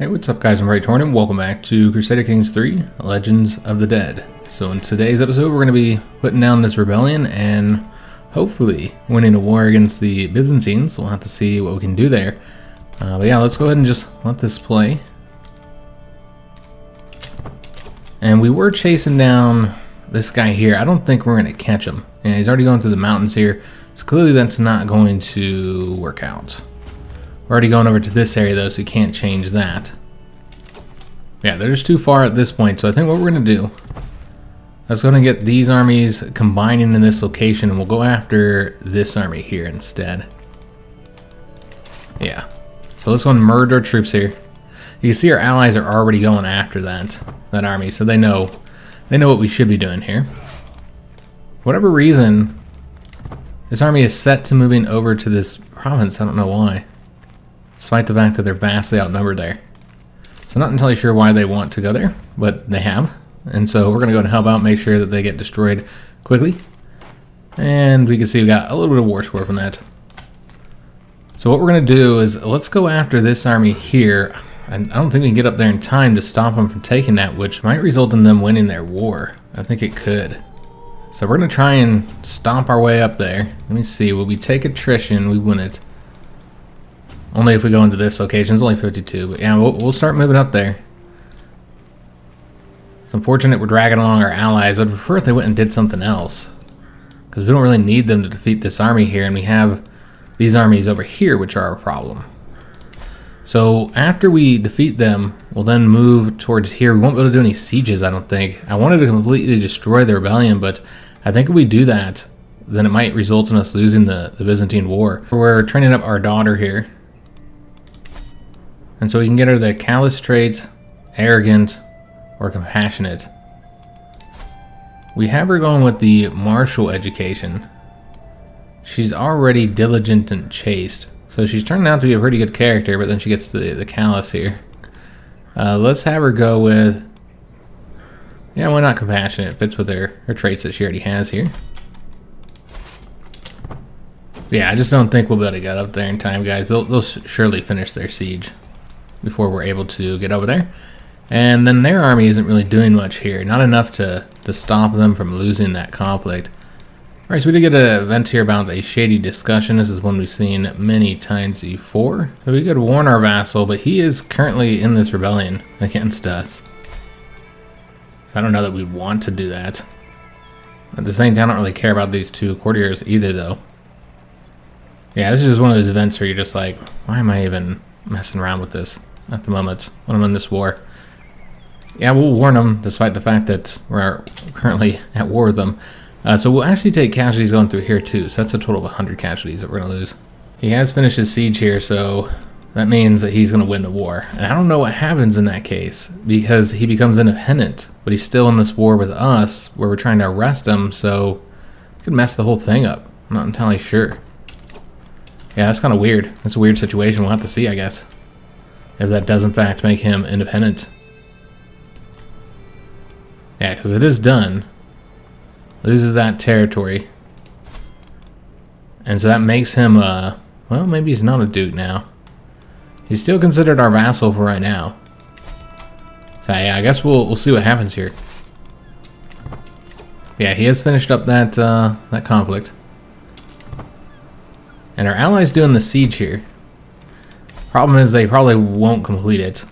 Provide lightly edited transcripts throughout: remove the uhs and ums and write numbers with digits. Hey, what's up guys, I'm Ray Torn and welcome back to Crusader Kings 3, Legends of the Dead. So in today's episode, we're going to be putting down this rebellion and hopefully winning a war against the Byzantines. We'll have to see what we can do there. But yeah, let's go ahead and just let this play. And we were chasing down this guy here. I don't think we're going to catch him. And he's already going through the mountains here, so clearly that's not going to work out. We're already going over to this area though, so you can't change that. Yeah, they're just too far at this point, so I think what we're going to do is going to get these armies combining in this location, and we'll go after this army here instead. Yeah, so let's go and merge our troops here. You can see our allies are already going after that army, so they know what we should be doing here. For whatever reason, this army is set to moving over to this province. I don't know why, despite the fact that they're vastly outnumbered there. So not entirely sure why they want to go there, but they have. And so we're going to go and help out, make sure that they get destroyed quickly. And we can see we got a little bit of war score from that. So what we're going to do is let's go after this army here. I don't think we can get up there in time to stop them from taking that, which might result in them winning their war. I think it could. So we're going to try and stomp our way up there. Let me see, will we take attrition? We win it. Only if we go into this location. It's only 52, but yeah, we'll start moving up there. It's unfortunate we're dragging along our allies. I'd prefer if they went and did something else, because we don't really need them to defeat this army here, and we have these armies over here, which are our problem. So after we defeat them, we'll then move towards here. We won't be able to do any sieges, I don't think. I wanted to completely destroy the rebellion, but I think if we do that, then it might result in us losing the Byzantine War. We're training up our daughter here, and so we can get her the callous traits, arrogant, or compassionate. We have her going with the martial education. She's already diligent and chaste, so she's turning out to be a pretty good character, but then she gets the callous here. Let's have her go with, yeah, why not compassionate? It fits with her traits that she already has here. Yeah, I just don't think we'll be able to get up there in time, guys. They'll surely finish their siege before we're able to get over there. And then their army isn't really doing much here. Not enough to stop them from losing that conflict. Alright, so we did get an event here about a shady discussion. This is one we've seen many times before. So we could warn our vassal, but he is currently in this rebellion against us. So I don't know that we want to do that. At the same time, I don't really care about these two courtiers either, though. Yeah, this is just one of those events where you're just like, why am I even messing around with this at the moment when I'm in this war? Yeah, we'll warn them, despite the fact that we're currently at war with them. So we'll actually take casualties going through here too, so that's a total of 100 casualties that we're going to lose. He has finished his siege here, so that means that he's going to win the war. And I don't know what happens in that case, because he becomes independent, but he's still in this war with us, where we're trying to arrest him, so it could mess the whole thing up. I'm not entirely sure. Yeah, that's kind of weird. That's a weird situation. We'll have to see, I guess, if that does in fact make him independent. Yeah, because it is done. Loses that territory. And so that makes him, well, maybe he's not a duke now. He's still considered our vassal for right now. So yeah, I guess we'll see what happens here. Yeah, he has finished up that conflict. And our allies doing the siege here. Problem is they probably won't complete it.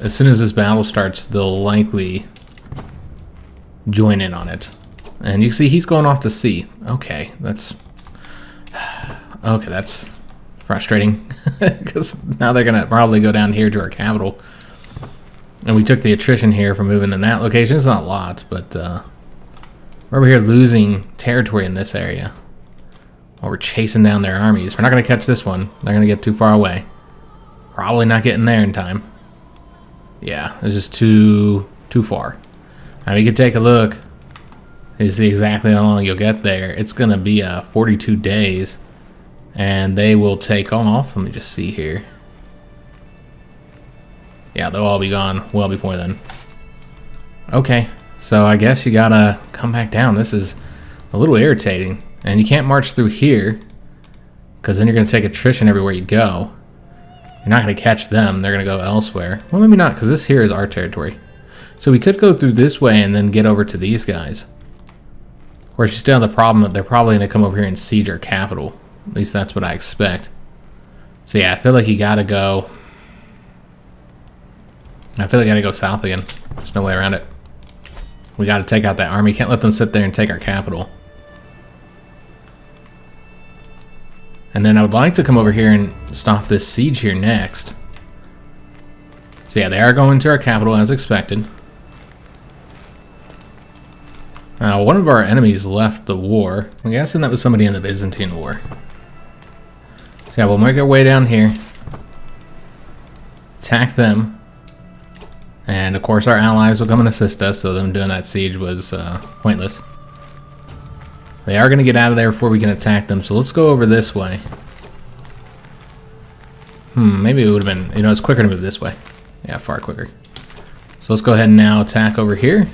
As soon as this battle starts, they'll likely join in on it. And you see he's going off to sea. Okay, that's frustrating. Because now they're gonna probably go down here to our capital. And we took the attrition here for moving in that location. It's not a lot, but we're over here losing territory in this area. While we're chasing down their armies. We're not going to catch this one. They're going to get too far away. Probably not getting there in time. Yeah, it's just too far. I mean, you can take a look. You see exactly how long you'll get there. It's going to be 42 days. And they will take off. Let me just see here. Yeah, they'll all be gone well before then. Okay, so I guess you got to come back down. This is a little irritating. And you can't march through here, because then you're going to take attrition everywhere you go. You're not going to catch them. They're going to go elsewhere. Well, maybe not, because this here is our territory. So we could go through this way and then get over to these guys. Of course, you still have the problem that they're probably going to come over here and siege our capital. At least that's what I expect. So yeah, I feel like you got to go... I feel like I got to go south again. There's no way around it. We got to take out that army. Can't let them sit there and take our capital. And then I would like to come over here and stop this siege here next. So yeah, they are going to our capital as expected. Now, one of our enemies left the war. I'm guessing that was somebody in the Byzantine War. So yeah, we'll make our way down here. Attack them. And of course our allies will come and assist us, so them doing that siege was pointless. They are going to get out of there before we can attack them, so let's go over this way. Maybe it would have been, you know, it's quicker to move this way. Yeah, far quicker. So let's go ahead and now attack over here.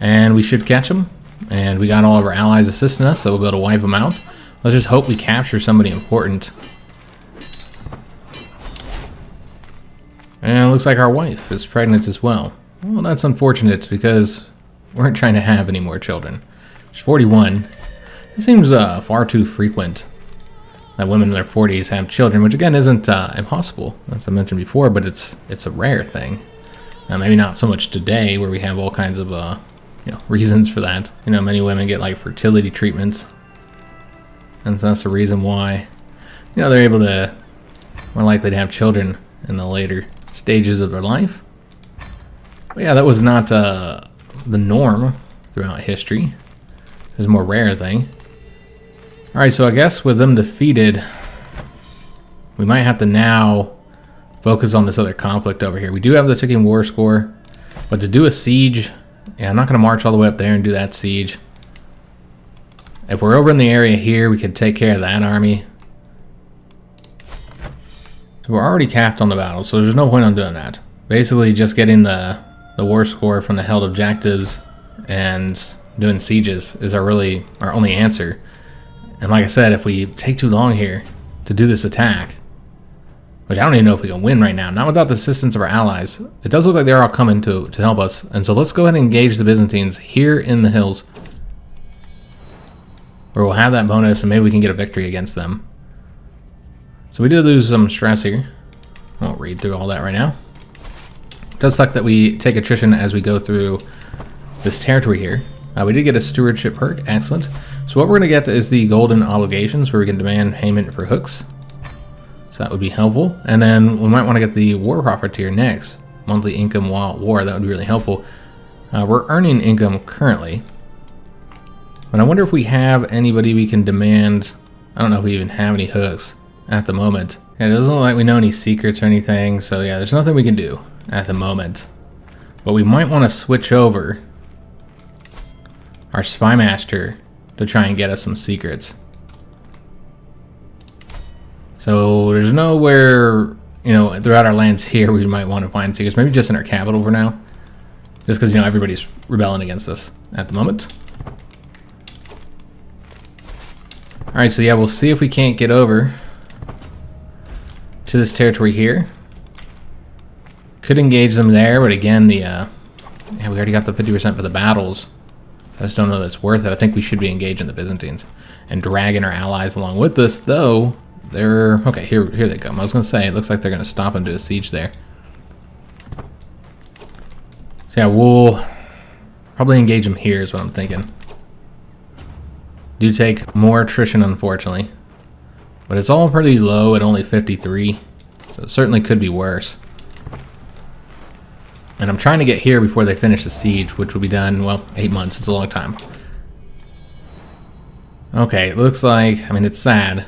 And we should catch them. And we got all of our allies assisting us, so we'll be able to wipe them out. Let's just hope we capture somebody important. And it looks like our wife is pregnant as well. Well, that's unfortunate because we weren't trying to have any more children. She's 41. It seems far too frequent that women in their 40s have children, which again isn't impossible, as I mentioned before, but it's a rare thing. Maybe not so much today, where we have all kinds of you know, reasons for that. You know, many women get like fertility treatments, and so that's the reason why, you know, they're able to more likely to have children in the later stages of their life. But yeah, that was not the norm throughout history. Is a more rare thing. Alright, so I guess with them defeated, we might have to now focus on this other conflict over here. We do have the ticking war score, but to do a siege, yeah, I'm not going to march all the way up there and do that siege. If we're over in the area here, we can take care of that army. So we're already capped on the battle, so there's no point on doing that. Basically just getting the war score from the held objectives and doing sieges is our only answer. And like I said, if we take too long here to do this attack, which I don't even know if we can win right now, not without the assistance of our allies. It does look like they're all coming to help us, and so let's go ahead and engage the Byzantines here in the hills, where we'll have that bonus and maybe we can get a victory against them. So we do lose some stress here. I won't read through all that right now. It does suck that we take attrition as we go through this territory here. We did get a stewardship perk, excellent. So what we're going to get is the golden obligations, where we can demand payment for hooks. So that would be helpful. And then we might want to get the war profiteer next. Monthly income while at war, that would be really helpful. We're earning income currently. But I wonder if we have anybody we can demand. I don't know if we even have any hooks at the moment. Yeah, it doesn't look like we know any secrets or anything. So yeah, there's nothing we can do at the moment. But we might want to switch over our spymaster to try and get us some secrets. So there's nowhere, you know, throughout our lands here we might want to find secrets. Maybe just in our capital for now, just because, you know, everybody's rebelling against us at the moment. All right, so yeah, we'll see if we can't get over to this territory here. Could engage them there, but again, the yeah, we already got the 50% for the battles. I just don't know that it's worth it. I think we should be engaging the Byzantines and dragging our allies along with us, though. They're... Okay, here they come. I was going to say, it looks like they're going to stop and do a siege there. So yeah, we'll probably engage them here is what I'm thinking. Do take more attrition, unfortunately. But it's all pretty low at only 53, so it certainly could be worse. And I'm trying to get here before they finish the siege, which will be done, well, 8 months. It's a long time. Okay, it looks like, I mean, it's sad,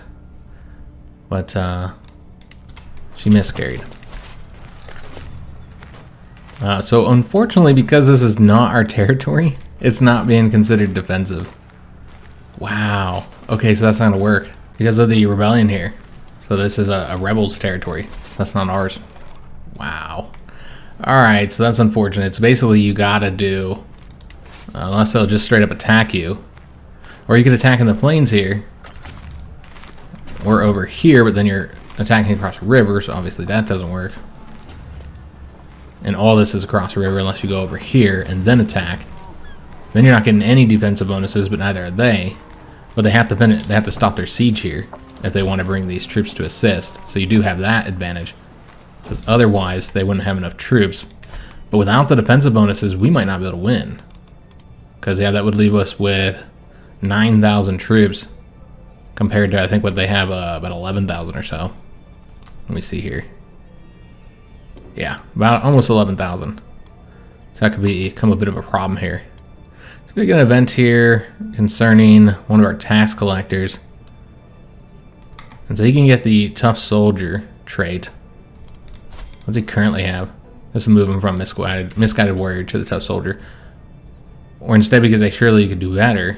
but she miscarried. So unfortunately, because this is not our territory, it's not being considered defensive. Wow. Okay, so that's not gonna work because of the rebellion here. So this is a rebel's territory. So that's not ours. Wow. Alright, so that's unfortunate. So basically you gotta do, unless they'll just straight up attack you. Or you could attack in the plains here. Or over here, but then you're attacking across a river, so obviously that doesn't work. And all this is across a river unless you go over here and then attack. Then you're not getting any defensive bonuses, but neither are they. But they have to stop their siege here if they want to bring these troops to assist. So you do have that advantage. Because otherwise, they wouldn't have enough troops. But without the defensive bonuses, we might not be able to win. Because, yeah, that would leave us with 9,000 troops compared to, I think, what they have, about 11,000 or so. Let me see here. Yeah, about almost 11,000. So that could become a bit of a problem here. So we get an event here concerning one of our tax collectors. And so he can get the tough soldier trait. What does he currently have? Let's move him from misguided warrior to the tough soldier. Or instead, because they surely could do better.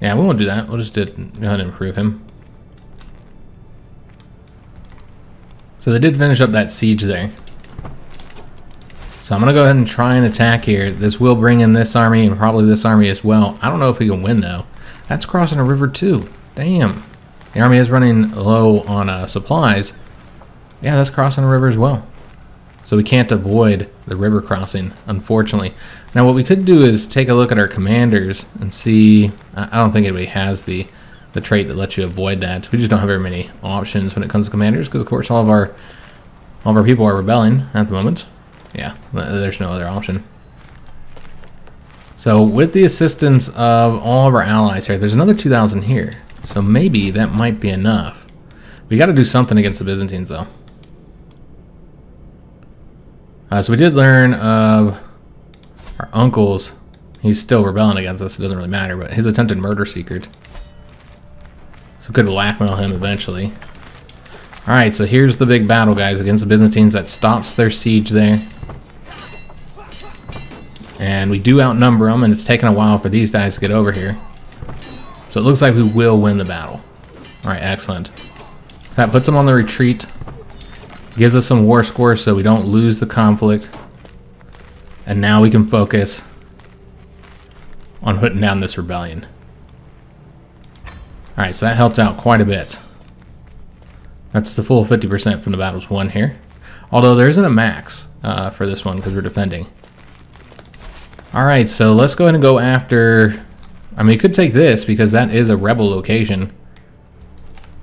Yeah, we won't do that. We'll just not improve him. So they did finish up that siege there. So I'm going to go ahead and try and attack here. This will bring in this army and probably this army as well. I don't know if we can win, though. That's crossing a river, too. Damn. The army is running low on supplies. Yeah, that's crossing a river as well. So we can't avoid the river crossing, unfortunately. Now, what we could do is take a look at our commanders and see. I don't think anybody has the trait that lets you avoid that. We just don't have very many options when it comes to commanders, because of course all of our people are rebelling at the moment. Yeah, there's no other option. So with the assistance of all of our allies here, there's another 2,000 here. So maybe that might be enough. We got to do something against the Byzantines, though. So we did learn of our uncle's. He's still rebelling against us. It doesn't really matter, but his attempted murder secret. So could blackmail him eventually. Alright, so here's the big battle, guys, against the Byzantines. That stops their siege there. And we do outnumber them, and it's taken a while for these guys to get over here. So it looks like we will win the battle. Alright, excellent. So that puts them on the retreat. Gives us some war score so we don't lose the conflict. And now we can focus on putting down this rebellion. Alright, so that helped out quite a bit. That's the full 50% from the battles won here. Although there isn't a max for this one because we're defending. Alright, so let's go ahead and go after... I mean, you could take this because that is a rebel location.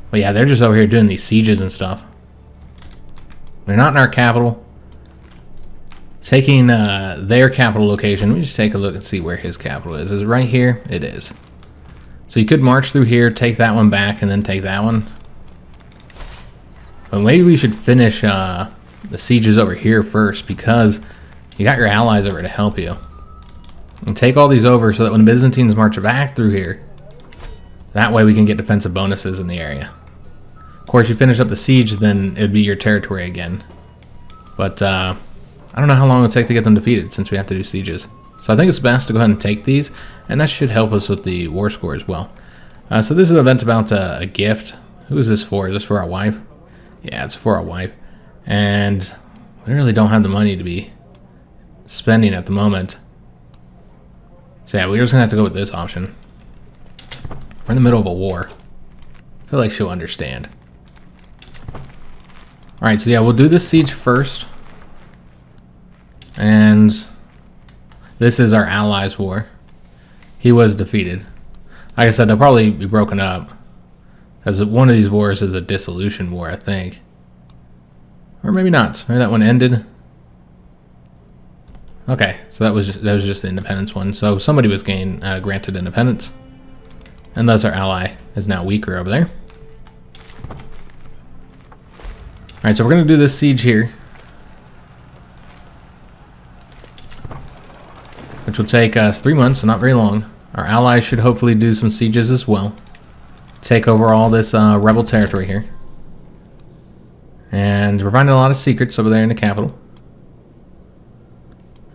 But yeah, they're just over here doing these sieges and stuff. They're not in our capital. Taking their capital location. Let me just take a look and see where his capital is. Is it right here? It is. So you could march through here, take that one back, and then take that one. But maybe we should finish the sieges over here first, because you got your allies over to help you. And take all these over so that when the Byzantines march back through here, that way we can get defensive bonuses in the area. Of course, you finish up the siege, then it would be your territory again. But I don't know how long it would take to get them defeated, since we have to do sieges. So I think it's best to go ahead and take these, and that should help us with the war score as well. So this is an event about a gift. Who is this for? Is this for our wife? Yeah, it's for our wife. And we really don't have the money to be spending at the moment. So yeah, we're just going to have to go with this option. We're in the middle of a war. I feel like she'll understand. Alright, so yeah, we'll do this siege first. And... this is our allies' war. He was defeated. Like I said, they'll probably be broken up. Because one of these wars is a dissolution war, I think. Or maybe not. Maybe that one ended. Okay, so that was just the independence one. So somebody was granted independence. And thus our ally is now weaker over there. Alright, so we're going to do this siege here. Which will take us 3 months, so not very long. Our allies should hopefully do some sieges as well. Take over all this rebel territory here. And we're finding a lot of secrets over there in the capital.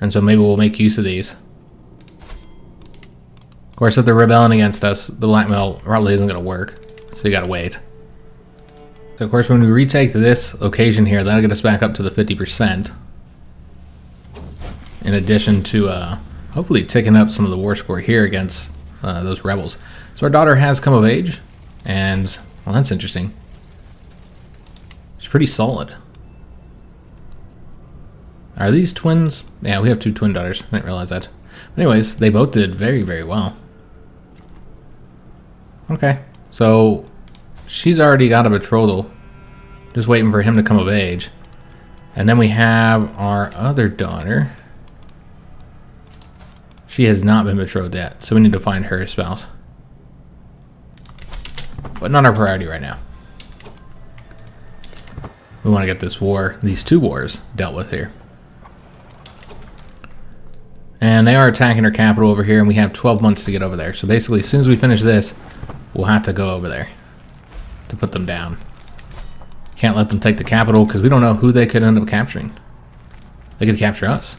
And so maybe we'll make use of these. Of course, if they're rebelling against us, the blackmail probably isn't going to work. So you got to wait. So of course, when we retake this location here, that'll get us back up to the 50%. In addition to... hopefully ticking up some of the war score here against those rebels. So our daughter has come of age, and well, that's interesting. pretty solid. Are these twins? Yeah, we have two twin daughters. I didn't realize that. But anyways, they both did very, very well. Okay, so she's already got a betrothal. Just waiting for him to come of age. And then we have our other daughter. She has not been betrothed yet, so we need to find her spouse. But not our priority right now. We want to get this war, these two wars, dealt with here. And they are attacking our capital over here, and we have 12 months to get over there. So basically, as soon as we finish this, we'll have to go over there to put them down. Can't let them take the capital because we don't know who they could end up capturing. They could capture us.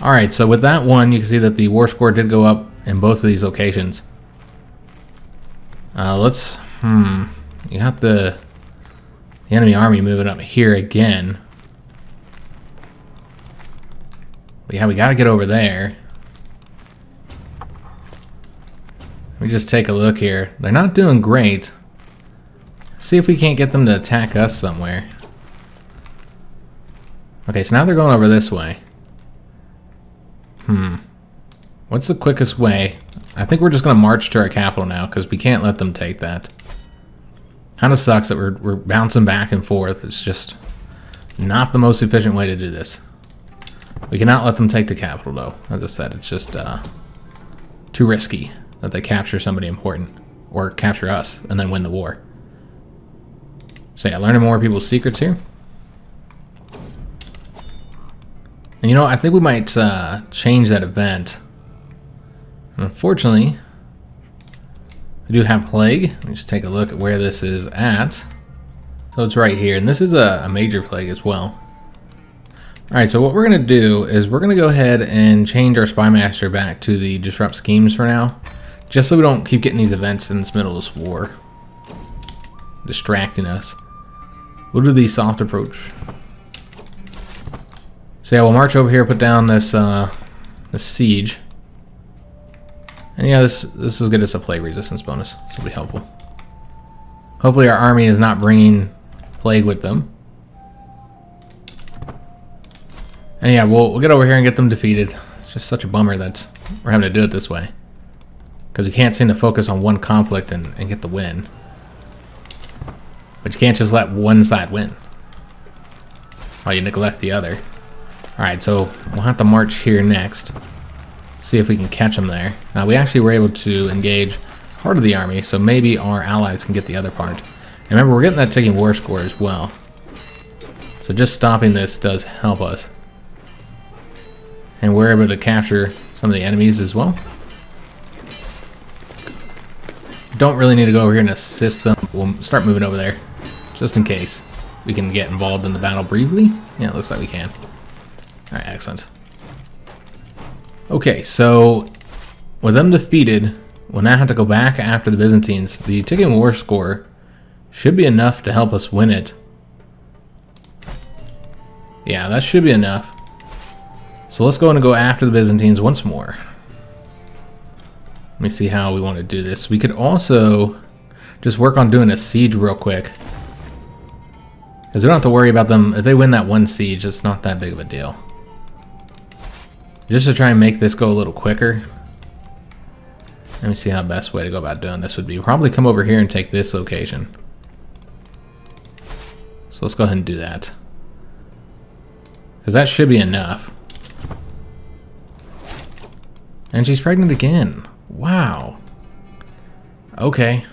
Alright, so with that one, you can see that the war score did go up in both of these locations. Let's... You got the enemy army moving up here again. But yeah, we gotta get over there. Let me just take a look here. They're not doing great. See if we can't get them to attack us somewhere. Okay, so now they're going over this way. What's the quickest way? I think we're just going to march to our capital now because we can't let them take that. Kind of sucks that we're bouncing back and forth. It's just not the most efficient way to do this. We cannot let them take the capital though. As I said, it's just too risky that they capture somebody important or capture us and then win the war. So yeah, learning more people's secrets here. And you know, I think we might change that event. And unfortunately, we do have plague. Let me just take a look at where this is at. So it's right here, and this is a major plague as well. All right, so what we're gonna do is we're gonna go ahead and change our Spymaster back to the Disrupt Schemes for now, just so we don't keep getting these events in this middle of this war, distracting us. We'll do the soft approach. So yeah, we'll march over here, put down this this siege. And yeah, this will get us a plague resistance bonus. This will be helpful. Hopefully our army is not bringing plague with them. And yeah, we'll get over here and get them defeated. It's just such a bummer that we're having to do it this way, because we can't seem to focus on one conflict and get the win. But you can't just let one side win while you neglect the other. Alright, so we'll have to march here next. See if we can catch them there. Now, we actually were able to engage part of the army, so maybe our allies can get the other part. And remember, we're getting that ticking war score as well. So just stopping this does help us. And we're able to capture some of the enemies as well. Don't really need to go over here and assist them. We'll start moving over there, just in case we can get involved in the battle briefly. Yeah, it looks like we can. All right, excellent. Okay, so with them defeated, we'll now have to go back after the Byzantines. The ticking war score should be enough to help us win it. Yeah, that should be enough. So let's go and go after the Byzantines once more. Let me see how we want to do this. We could also just work on doing a siege real quick, because we don't have to worry about them. If they win that one siege, it's not that big of a deal. Just to try and make this go a little quicker. Let me see how the best way to go about doing this would be. Probably come over here and take this location. So let's go ahead and do that, because that should be enough. And she's pregnant again. Wow. Okay.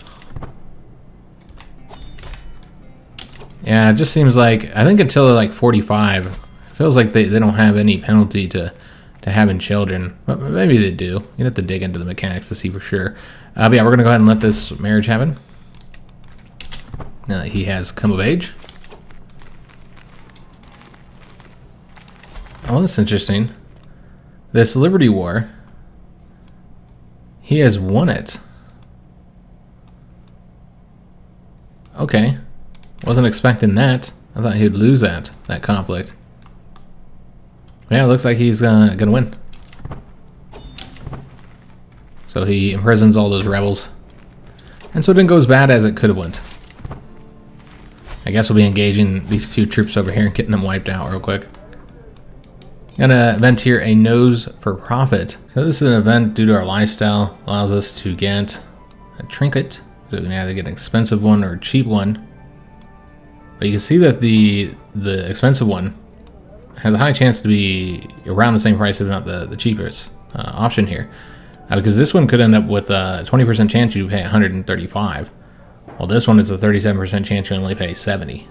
Yeah, it just seems like, I think until like 45, it feels like they don't have any penalty to having children. But maybe they do. You'd have to dig into the mechanics to see for sure. But yeah, we're going to go ahead and let this marriage happen now that he has come of age. Oh, that's interesting. This Liberty War, he has won it. Okay. Wasn't expecting that. I thought he'd lose that conflict. Yeah, it looks like he's gonna win. So he imprisons all those rebels. And so it didn't go as bad as it could have went. I guess we'll be engaging these few troops over here and getting them wiped out real quick. Gonna event here a nose for profit. So this is an event due to our lifestyle. Allows us to get a trinket. So we can either get an expensive one or a cheap one. But you can see that the expensive one has a high chance to be around the same price, if not the cheapest option here. Because this one could end up with a 20% chance you pay 135. Well, this one is a 37% chance you only pay 70.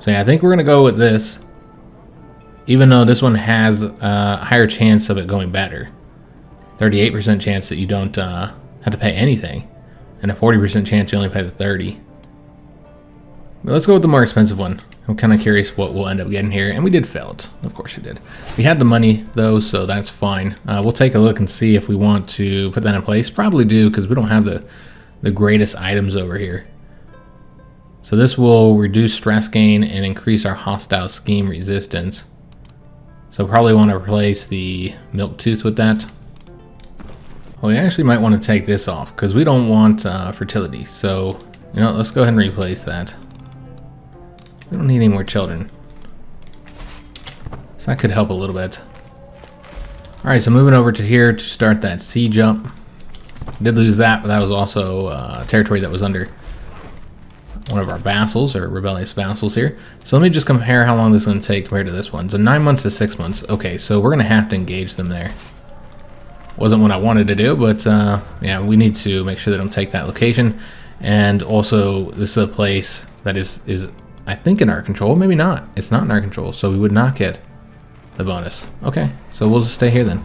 So yeah, I think we're going to go with this, even though this one has a higher chance of it going better. 38% chance that you don't have to pay anything, and a 40% chance you only pay the 30. But let's go with the more expensive one. I'm kind of curious what we'll end up getting here, and we did felt. Of course we did. We had the money, though, so that's fine. We'll take a look and see if we want to put that in place. Probably do, because we don't have the greatest items over here. So this will reduce stress gain and increase our hostile scheme resistance. So probably want to replace the milk tooth with that. Well, we actually might want to take this off, because we don't want fertility. So, you know, let's go ahead and replace that. We don't need any more children. So that could help a little bit. Alright, so moving over to here to start that sea jump. Did lose that, but that was also territory that was under one of our vassals, or rebellious vassals here. So let me just compare how long this is going to take compared to this one. So 9 months to 6 months. Okay, so we're going to have to engage them there. Wasn't what I wanted to do, but yeah, we need to make sure they don't take that location. And also, this is a place that is I think in our control, maybe not. It's not in our control, so we would not get the bonus. Okay, so we'll just stay here then.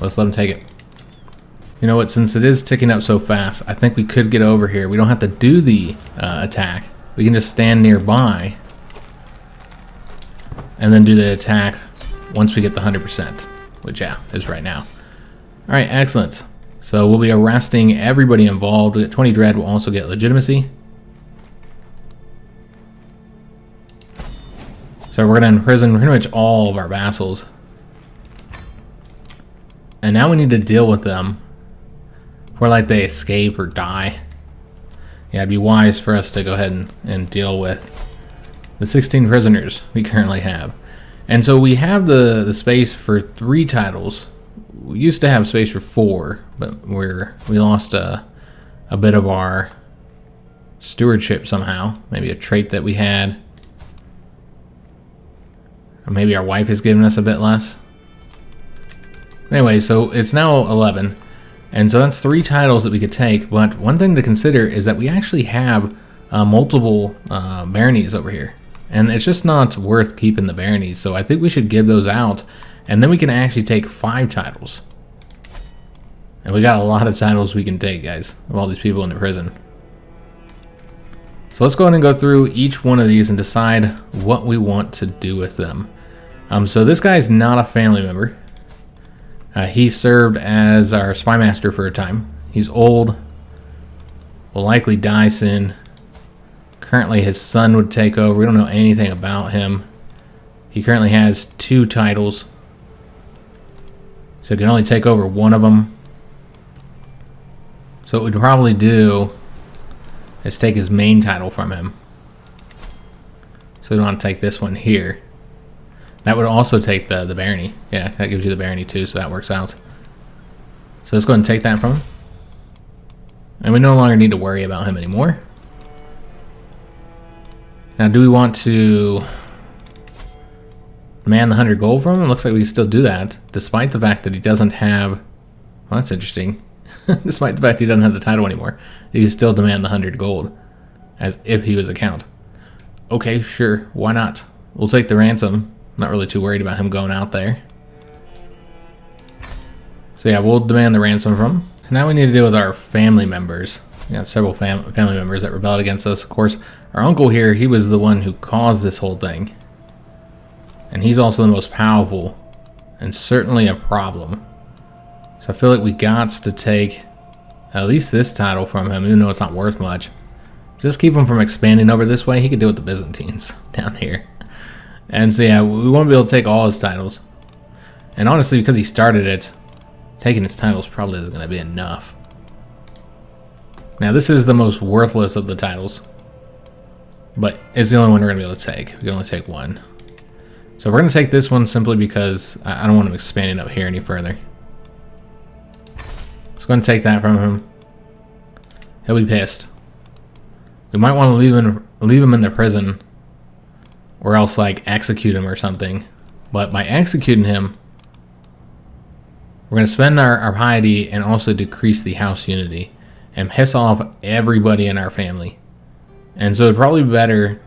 Let's let them take it. You know what, since it is ticking up so fast, I think we could get over here. We don't have to do the attack. We can just stand nearby and then do the attack once we get the 100%, which yeah, is right now. All right, excellent. So we'll be arresting everybody involved. We'll get 20 dread, we'll also get legitimacy. So we're going to imprison pretty much all of our vassals. And now we need to deal with them before like they escape or die. Yeah, it'd be wise for us to go ahead and deal with the 16 prisoners we currently have. And so we have the space for 3 titles. We used to have space for 4, but we lost a bit of our stewardship somehow. Maybe a trait that we had. Maybe our wife has given us a bit less. Anyway, so it's now 11. And so that's 3 titles that we could take. But one thing to consider is that we actually have multiple baronies over here. And it's just not worth keeping the baronies. So I think we should give those out. And then we can actually take 5 titles. And we got a lot of titles we can take, guys, of all these people in the prison. So let's go ahead and go through each one of these and decide what we want to do with them. So this guy's not a family member. He served as our spy master for a time. He's old, will likely die soon. Currently his son would take over. We don't know anything about him. He currently has 2 titles, so he can only take over one of them. So what we'd probably do is take his main title from him. So we don't want to take this one here. That would also take the barony. Yeah, that gives you the barony too, so that works out. So let's go ahead and take that from him. And we no longer need to worry about him anymore. Now, do we want to demand the 100 gold from him? It looks like we can still do that, despite the fact that he doesn't have... Well, that's interesting. Despite the fact he doesn't have the title anymore, he can still demand the 100 gold, as if he was a count. Okay, sure, why not? We'll take the ransom. Not really too worried about him going out there. So yeah, we'll demand the ransom from him. So now we need to deal with our family members. We got several family members that rebelled against us. Of course, our uncle here, he was the one who caused this whole thing. And he's also the most powerful, and certainly a problem. So I feel like we got to take at least this title from him, even though it's not worth much. Just keep him from expanding over this way. He could deal with the Byzantines down here. And so yeah, we won't be able to take all his titles. And honestly, because he started it, taking his titles probably isn't going to be enough. Now this is the most worthless of the titles. But it's the only one we're going to be able to take. We can only take one. So we're going to take this one simply because I don't want him expanding up here any further. Let's go ahead and take that from him. He'll be pissed. We might want to leave him in the prison, or else like execute him or something. But by executing him, we're going to spend our piety and also decrease the house unity and piss off everybody in our family. And so it'd probably be better.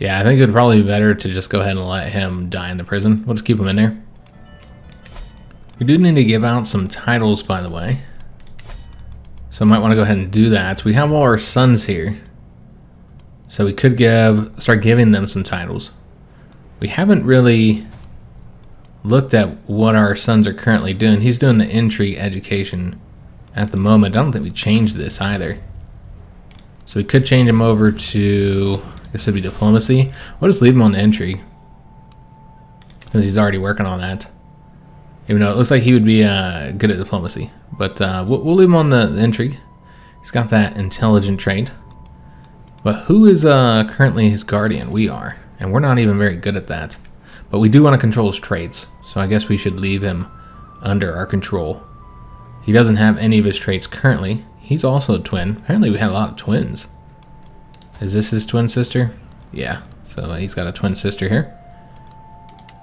Yeah, I think it'd probably be better to just go ahead and let him die in the prison. We'll just keep him in there. We do need to give out some titles, by the way. So I might want to go ahead and do that. We have all our sons here, so we could start giving them some titles. We haven't really looked at what our sons are currently doing. He's doing the intrigue education at the moment. I don't think we changed this either. So we could change him over to, this would be diplomacy. We'll just leave him on the intrigue, since he's already working on that. Even though it looks like he would be good at diplomacy. But we'll leave him on the intrigue. He's got that intelligent trait. But who is currently his guardian? We are. And we're not even very good at that. But we do want to control his traits. So I guess we should leave him under our control. He doesn't have any of his traits currently. He's also a twin. Apparently we had a lot of twins. Is this his twin sister? Yeah. So he's got a twin sister here.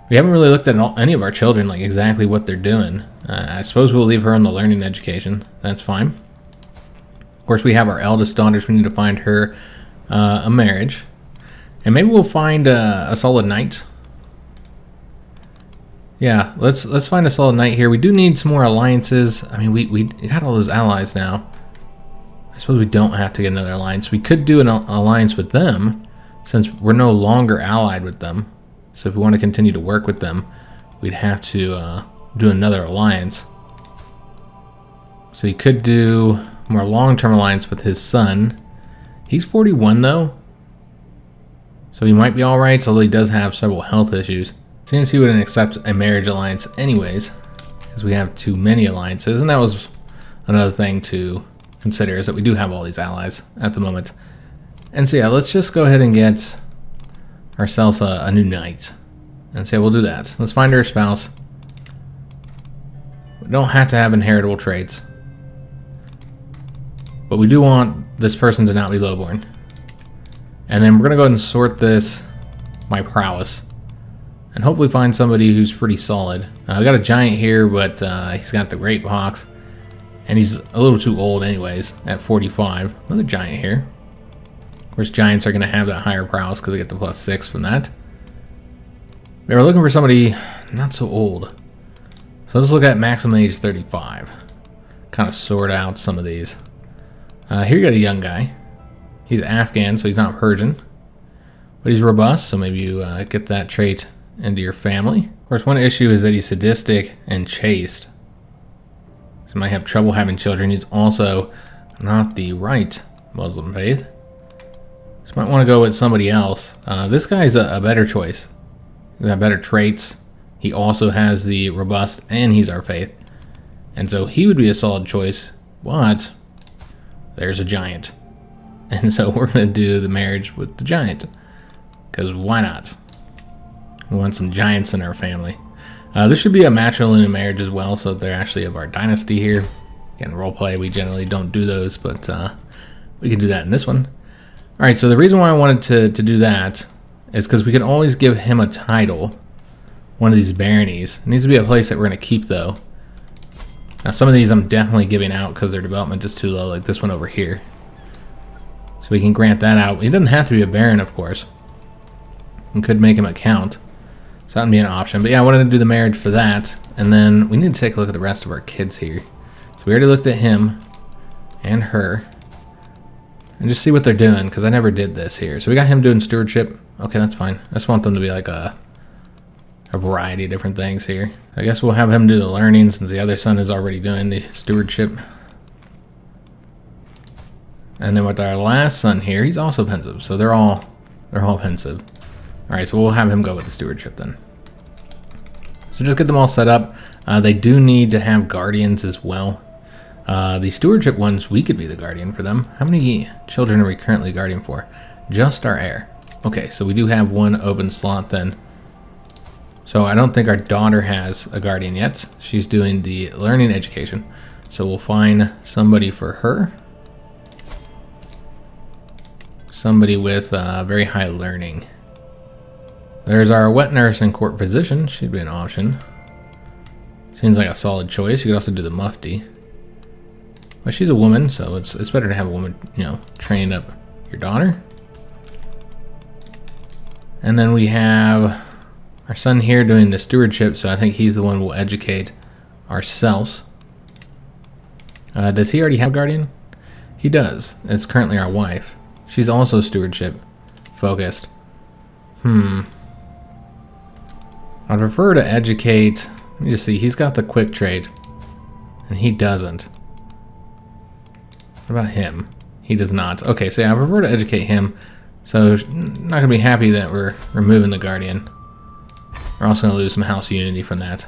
We haven't really looked at any of our children, like exactly what they're doing. I suppose we'll leave her on the learning education. That's fine. Of course, we have our eldest daughters. We need to find her a marriage. And maybe we'll find a solid knight. Yeah, let's find a solid knight here. We do need some more alliances. I mean, we got all those allies now. I suppose we don't have to get another alliance. We could do an alliance with them, since we're no longer allied with them. So if we want to continue to work with them, we'd have to do another alliance. So he could do a more long-term alliance with his son. He's 41 though, so he might be all right, although he does have several health issues. Seems he wouldn't accept a marriage alliance anyways, because we have too many alliances. And that was another thing to consider, is that we do have all these allies at the moment. And so yeah, let's just go ahead and get ourselves a new knight, and say we'll do that. Let's find her spouse. We don't have to have inheritable traits, but we do want this person to not be lowborn. And then we're gonna go ahead and sort this by prowess, and hopefully find somebody who's pretty solid. We got a giant here, but he's got the grape box, and he's a little too old anyways at 45. Another giant here. Of course, giants are going to have that higher prowess because they get the +6 from that. We were looking for somebody not so old. So let's look at maximum age 35. Kind of sort out some of these. Here you got a young guy. He's Afghan, so he's not Persian. But he's robust, so maybe you get that trait into your family. Of course, one issue is that he's sadistic and chaste, so he might have trouble having children. He's also not the right Muslim faith. So might want to go with somebody else. This guy's a better choice. He's got better traits. He also has the robust, and he's our faith. And so he would be a solid choice, but there's a giant. And so we're going to do the marriage with the giant, because why not? We want some giants in our family. This should be a matrilineal marriage as well, so they're actually of our dynasty here. Again, roleplay, we generally don't do those, but we can do that in this one. Alright, so the reason why I wanted to do that is because we can always give him a title, one of these baronies. It needs to be a place that we're going to keep, though. Now, some of these I'm definitely giving out because their development is too low, like this one over here. So we can grant that out. He doesn't have to be a baron, of course. We could make him a count, so that would be an option. But yeah, I wanted to do the marriage for that, and then we need to take a look at the rest of our kids here. So we already looked at him and her. And just see what they're doing, because I never did this here. So we got him doing stewardship. Okay, that's fine. I just want them to be like a variety of different things here. I guess we'll have him do the learning, since the other son is already doing the stewardship. And then with our last son here, he's also pensive. So they're all pensive. Alright, so we'll have him go with the stewardship then. So just get them all set up. They do need to have guardians as well. The stewardship ones, we could be the guardian for them. How many children are we currently guardian for? Just our heir. Okay, so we do have one open slot then. So I don't think our daughter has a guardian yet. She's doing the learning education. So we'll find somebody for her. Somebody with very high learning. There's our wet nurse and court physician. Should be an option. Seems like a solid choice. You could also do the mufti. But she's a woman, so it's better to have a woman, you know, train up your daughter. And then we have our son here doing the stewardship, so I think he's the one we'll educate ourselves. Does he already have a guardian? He does. It's currently our wife. She's also stewardship focused. I'd prefer to educate. Let me just see. He's got the quick trade, and he doesn't. What about him? He does not. Okay, so yeah, I prefer to educate him. So not gonna be happy that we're removing the guardian. We're also gonna lose some house unity from that.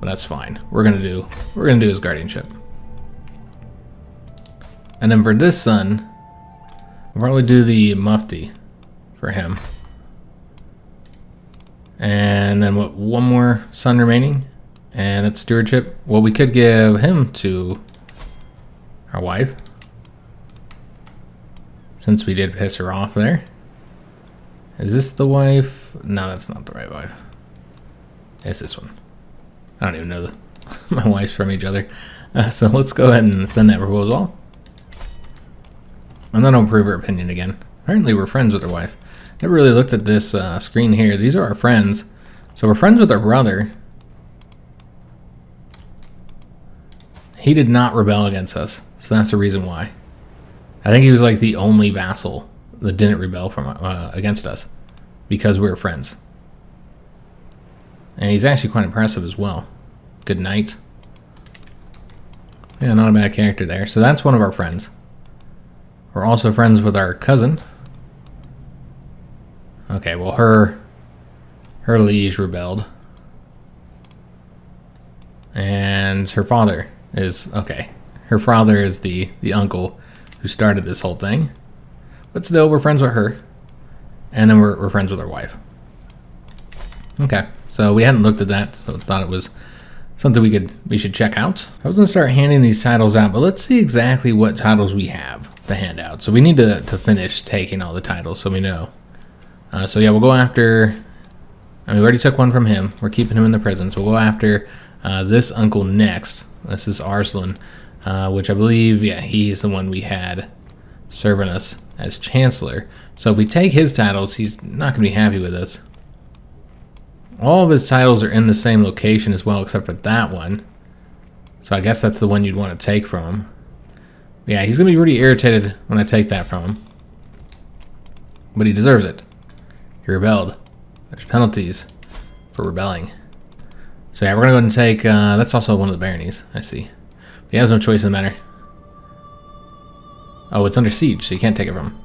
But that's fine. We're gonna do his guardianship. And then for this son, we'll probably do the mufti for him. And then what, one more son remaining? And that's stewardship. Well, we could give him to our wife, since we did piss her off there. Is this the wife? No, that's not the right wife. It's this one. I don't even know my wife's from each other. So let's go ahead and send that proposal. And then I'll prove her opinion again. Apparently we're friends with her wife. Never really looked at this screen here. These are our friends. So we're friends with our brother. He did not rebel against us. So that's the reason why. I think he was like the only vassal that didn't rebel from against us. Because we were friends. And he's actually quite impressive as well. Good knight. Yeah, not a bad character there. So that's one of our friends. We're also friends with our cousin. Okay, well her liege rebelled. And her father is, okay. Her father is the uncle who started this whole thing. But still, we're friends with her. And then we're friends with our wife. Okay, so we hadn't looked at that, so thought it was something we should check out. I was gonna start handing these titles out, but let's see exactly what titles we have to hand out. So we need to finish taking all the titles so we know. So yeah, we'll go after, I mean, we already took one from him. We're keeping him in the prison. So we'll go after this uncle next. This is Arslan, which I believe, yeah, he's the one we had serving us as chancellor. So if we take his titles, he's not gonna be happy with us. All of his titles are in the same location as well, except for that one. So I guess that's the one you'd want to take from him. Yeah, he's going to be really irritated when I take that from him. But he deserves it. He rebelled. There's penalties for rebelling. So yeah, we're going to go ahead and take... that's also one of the baronies, I see. But he has no choice in the matter. Oh, it's under siege, so you can't take it from him.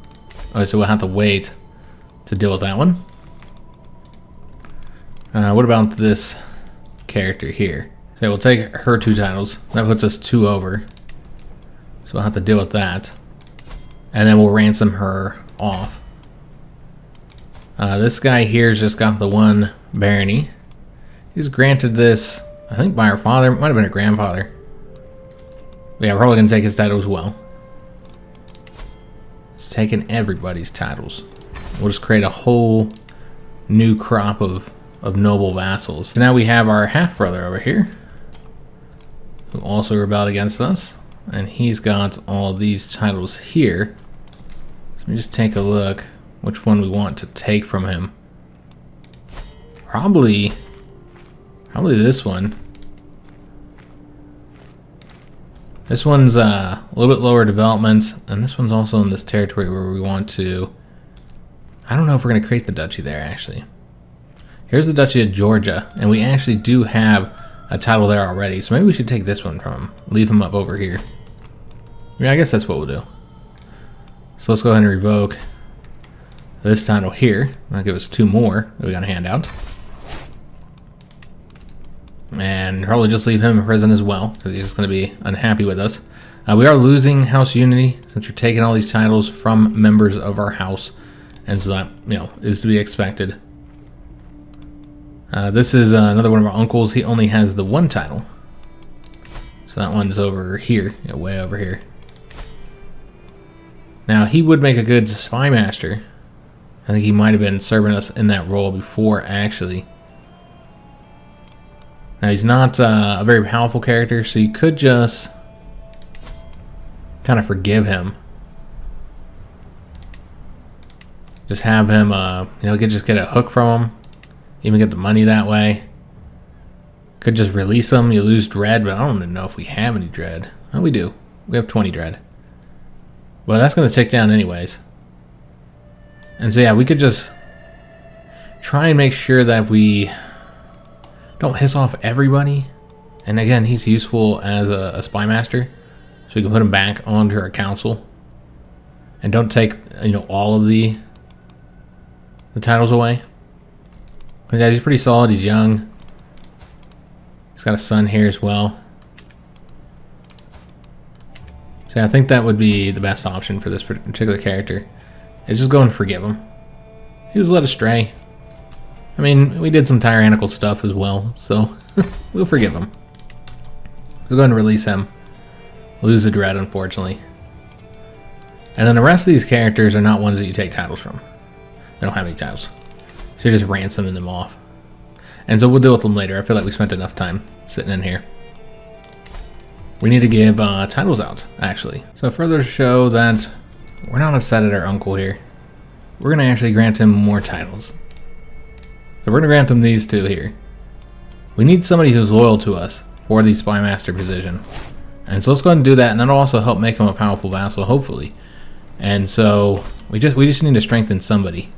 Okay, so we'll have to wait to deal with that one. What about this character here? So we'll take her two titles. That puts us two over. So we'll have to deal with that. And then we'll ransom her off. This guy here's just got the one barony. He's granted this, I think, by her father. Might have been her grandfather. Yeah, we're probably going to take his title as well. It's taking everybody's titles. We'll just create a whole new crop of noble vassals. So now we have our half-brother over here, who also rebelled against us, and he's got all these titles here. So let me just take a look which one we want to take from him. Probably this one. This one's a little bit lower development, and this one's also in this territory where we want to... I don't know if we're gonna create the duchy there, actually. Here's the Duchy of Georgia, and we actually do have a title there already, so maybe we should take this one from him. Leave him up over here. Yeah, I guess that's what we'll do. So let's go ahead and revoke this title here. That'll give us two more that we gotta hand out. And probably just leave him in prison as well, because he's just gonna be unhappy with us. We are losing House Unity since we're taking all these titles from members of our house, and so that, you know, is to be expected. This is another one of our uncles. He only has the one title, so that one's over here, you know, way over here. Now he would make a good spy master. I think he might have been serving us in that role before, actually. Now he's not a very powerful character, so you could just kind of forgive him. Just have him, you know, you could just get a hook from him, even get the money that way. Could just release him. You lose dread, but I don't even know if we have any dread. Oh, we do. We have 20 dread. Well, that's going to tick down anyways. And so yeah, we could just try and make sure that we don't hiss off everybody. And again, he's useful as a spy master, so we can put him back onto our council. And don't take, you know, all of the titles away. But yeah, he's pretty solid. He's young. He's got a son here as well. So yeah, I think that would be the best option for this particular character. It's just go and forgive him. He was led astray. I mean, we did some tyrannical stuff as well, so we'll forgive him. We'll go ahead and release him. Lose the dread, unfortunately. And then the rest of these characters are not ones that you take titles from. They don't have any titles. So you're just ransoming them off. And so we'll deal with them later. I feel like we spent enough time sitting in here. We need to give titles out, actually. So further to show that we're not upset at our uncle here. We're going to actually grant him more titles. So we're going to grant him these two here. We need somebody who's loyal to us for the spy master position. And so let's go ahead and do that, and that'll also help make him a powerful vassal, hopefully. And so we just need to strengthen somebody.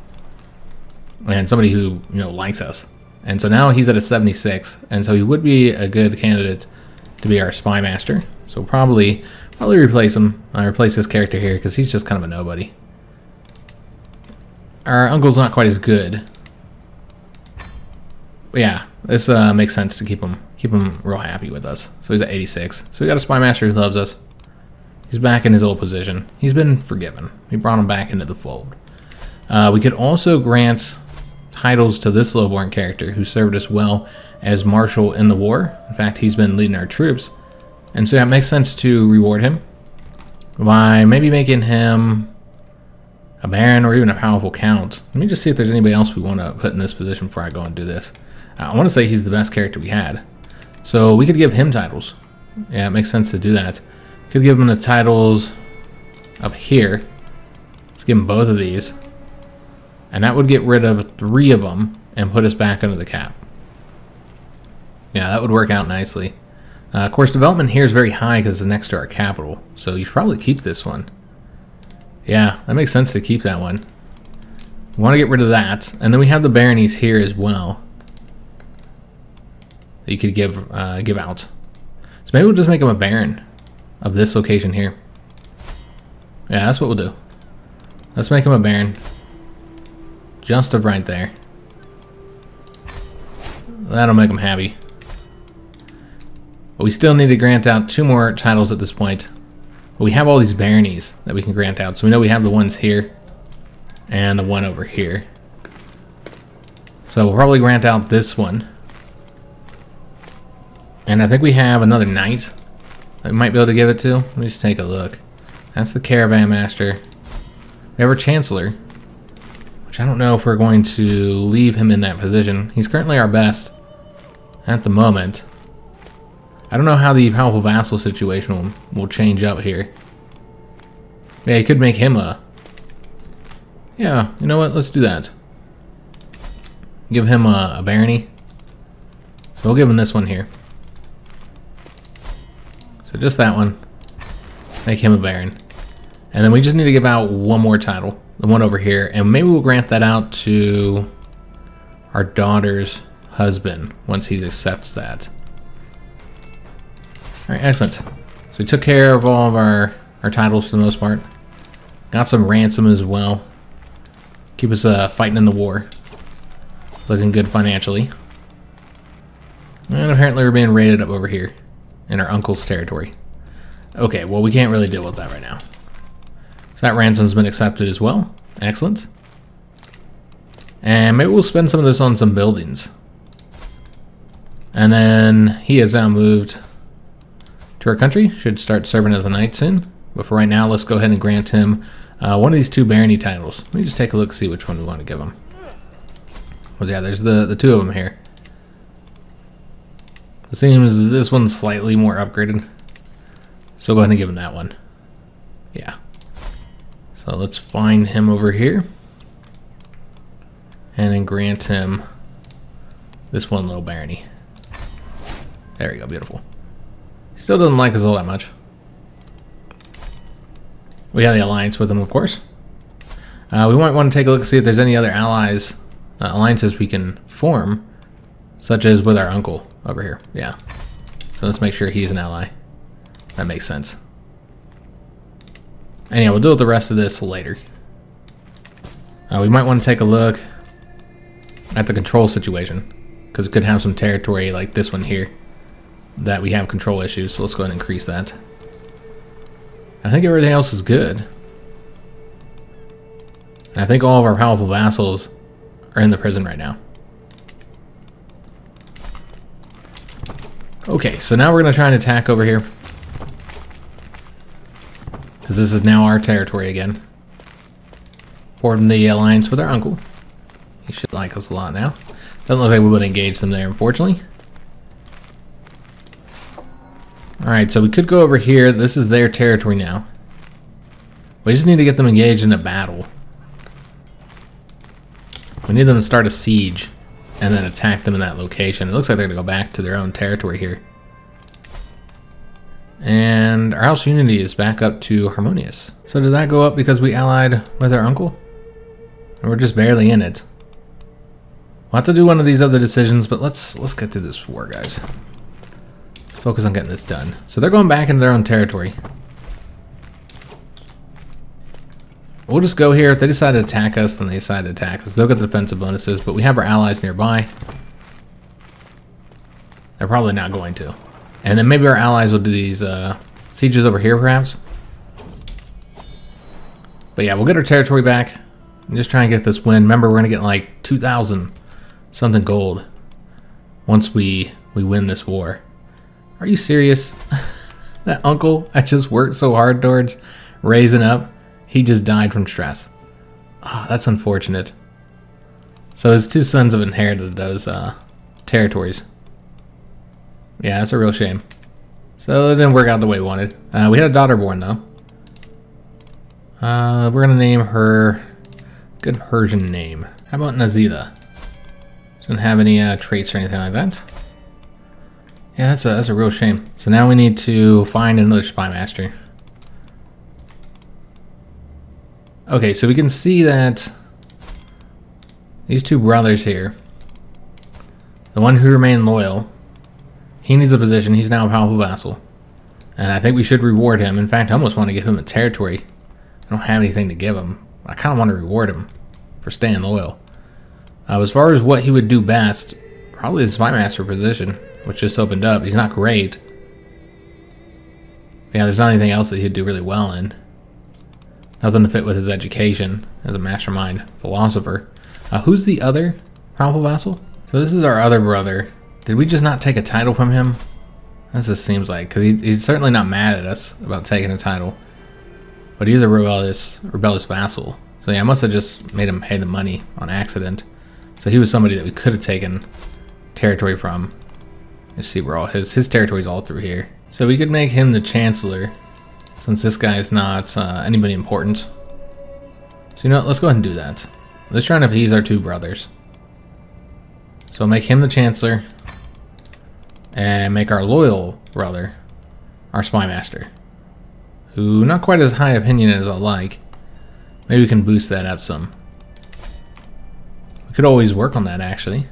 And somebody who, you know, likes us. And so now he's at a 76, and so he would be a good candidate to be our spy master. So probably replace him. I replace this character here because he's just kind of a nobody. Our uncle's not quite as good. But yeah, this makes sense to keep him real happy with us. So he's at 86. So we got a spy master who loves us. He's back in his old position. He's been forgiven. We brought him back into the fold. We could also grant titles to this lowborn character who served us well as marshal in the war. In fact, he's been leading our troops. And so yeah, it makes sense to reward him by maybe making him a baron or even a powerful count. Let me just see if there's anybody else we want to put in this position before I go and do this. I want to say he's the best character we had. So we could give him titles. Yeah, it makes sense to do that. Could give him the titles up here. Let's give him both of these. And that would get rid of 3 of them and put us back under the cap. Yeah, that would work out nicely. Of course, development here is very high because it's next to our capital, so you should probably keep this one. Yeah, that makes sense to keep that one. We want to get rid of that, and then we have the baronies here as well that you could give out. So maybe we'll just make them a baron of this location here. Yeah, that's what we'll do. Let's make them a baron. Just of right there. That'll make them happy. But we still need to grant out 2 more titles at this point. But we have all these baronies that we can grant out. So we know we have the ones here and the one over here. So we'll probably grant out this one. And I think we have another knight that we might be able to give it to. Let me just take a look. That's the caravan master. We have our chancellor. I don't know if we're going to leave him in that position. He's currently our best at the moment. I don't know how the powerful vassal situation will change up here. Yeah, you could make him a... Yeah, you know what? Let's do that. Give him a barony. So we'll give him this one here. So just that one. Make him a baron. And then we just need to give out 1 more title. The one over here, and maybe we'll grant that out to our daughter's husband once he accepts that. All right, excellent. So we took care of all of our titles for the most part. Got some ransom as well. Keep us fighting in the war. Looking good financially. And apparently we're being raided up over here in our uncle's territory. Okay, well, we can't really deal with that right now. So that ransom's been accepted as well. Excellent. And maybe we'll spend some of this on some buildings. And then he has now moved to our country. Should start serving as a knight soon. But for right now, let's go ahead and grant him one of these two barony titles. Let me just take a look, see which one we want to give him. Well, yeah, there's the two of them here. It seems this one's slightly more upgraded. So go ahead and give him that one. Yeah. So let's find him over here. And then grant him this one little barony. There we go, beautiful. He still doesn't like us all that much. We have the alliance with him, of course. We might want to take a look and see if there's any other allies, alliances we can form, such as with our uncle over here. Yeah. So let's make sure he's an ally. That makes sense. And yeah, we'll deal with the rest of this later. We might want to take a look at the control situation, because it could have some territory like this one here that we have control issues. So let's go ahead and increase that. I think everything else is good. I think all of our powerful vassals are in the prison right now. Okay, so now we're going to try and attack over here, because this is now our territory again. Form the alliance with our uncle. He should like us a lot now. Doesn't look like we would engage them there, unfortunately. Alright, so we could go over here. This is their territory now. We just need to get them engaged in a battle. We need them to start a siege and then attack them in that location. It looks like they're going to go back to their own territory here. And our house unity is back up to Harmonious. So did that go up because we allied with our uncle? And we're just barely in it. We'll have to do one of these other decisions, but let's get through this war, guys. Focus on getting this done. So they're going back into their own territory. We'll just go here. If they decide to attack us, then they decide to attack us. They'll get the defensive bonuses, but we have our allies nearby. They're probably not going to. And then maybe our allies will do these sieges over here, perhaps. But yeah, we'll get our territory back and just try and get this win. Remember, we're going to get like 2,000 something gold once we win this war. Are you serious? That uncle I just worked so hard towards raising up, he just died from stress. Ah, that's unfortunate. So his two sons have inherited those territories. Yeah, that's a real shame. So it didn't work out the way we wanted. We had a daughter born, though. We're going to name her a good Persian name. How about Nazida? Doesn't have any traits or anything like that. Yeah, that's a real shame. So now we need to find another spy master. Okay, so we can see that these two brothers here, the one who remained loyal, he needs a position. He's now a powerful vassal. And I think we should reward him. In fact, I almost want to give him a territory. I don't have anything to give him. I kind of want to reward him for staying loyal. As far as what he would do best, probably the spy master position, which just opened up. He's not great. Yeah, there's not anything else that he'd do really well in. Nothing to fit with his education as a mastermind philosopher. Who's the other powerful vassal? So this is our other brother. Did we just not take a title from him? That just seems like, because he's certainly not mad at us about taking a title. But he's a rebellious vassal. So yeah, I must have just made him pay the money on accident. So he was somebody that we could have taken territory from. Let's see where all his territory's all through here. So we could make him the chancellor, since this guy's not anybody important. So you know what, let's go ahead and do that. Let's try and appease our two brothers. So make him the chancellor, and make our loyal brother our spy master, who not quite as high opinion as I like. Maybe we can boost that up some. We could always work on that, actually.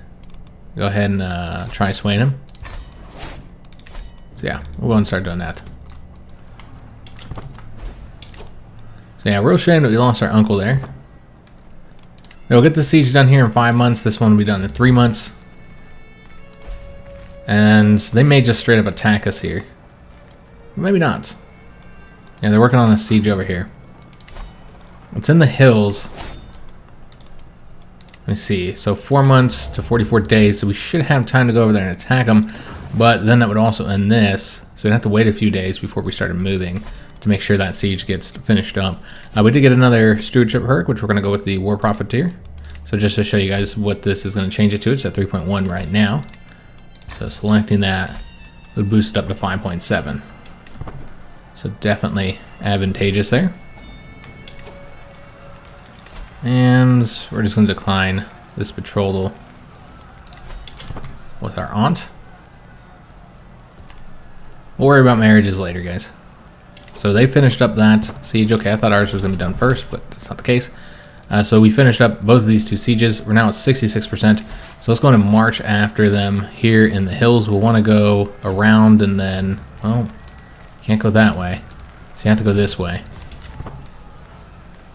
Go ahead and try swaying him. So yeah, we'll go and start doing that. So yeah, real shame that we lost our uncle there. We'll get the siege done here in 5 months. This one will be done in 3 months. And they may just straight up attack us here. Maybe not. Yeah, they're working on a siege over here. It's in the hills. Let me see. So 4 months to 44 days. So we should have time to go over there and attack them. But then that would also end this. So we'd have to wait a few days before we started moving to make sure that siege gets finished up. We did get another stewardship perk, which we're going to go with the War Profiteer. So just to show you guys what this is going to change it to, it's at 3.1 right now. So selecting that would boost it up to 5.7. So definitely advantageous there. And we're just going to decline this betrothal with our aunt. We'll worry about marriages later, guys. So they finished up that siege. Okay, I thought ours was going to be done first, but that's not the case. So we finished up both of these two sieges. We're now at 66%. So let's go and march after them here in the hills. We'll want to go around and then, well, can't go that way. So you have to go this way.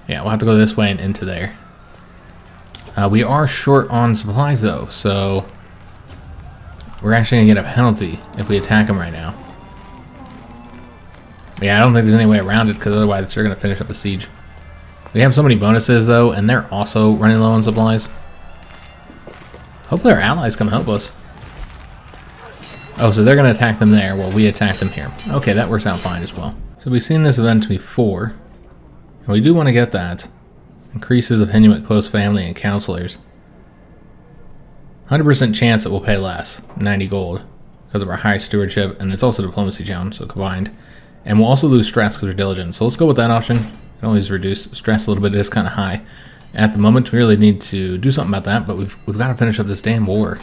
Yeah, we'll have to go this way and into there. We are short on supplies, though, so we're actually going to get a penalty if we attack them right now. But yeah, I don't think there's any way around it, because otherwise they're going to finish up a siege. We have so many bonuses, though, and they're also running low on supplies. Hopefully our allies come help us. Oh, so they're going to attack them there while we attack them here. Okay, that works out fine as well. So we've seen this event before, and we do want to get that. Increases of Hinuit close family and counselors. 100% chance that we'll pay less, 90 gold, because of our high stewardship, and it's also diplomacy challenge, so combined. And we'll also lose stress because we're diligent, so let's go with that option. Can always reduce stress a little bit. It is kind of high at the moment. We really need to do something about that, but we've got to finish up this damn war,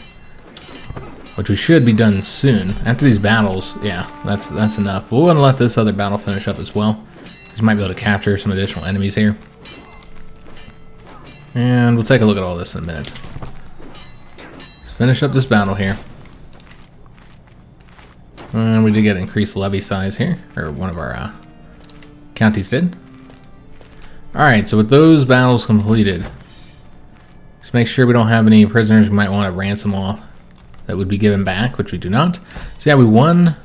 which we should be done soon. After these battles, yeah, that's enough. We'll want to let this other battle finish up as well, because we might be able to capture some additional enemies here. And we'll take a look at all this in a minute. Let's finish up this battle here. And we did get increased levy size here, or one of our counties did. Alright, so with those battles completed, just make sure we don't have any prisoners we might want to ransom off that would be given back, which we do not. So yeah, we won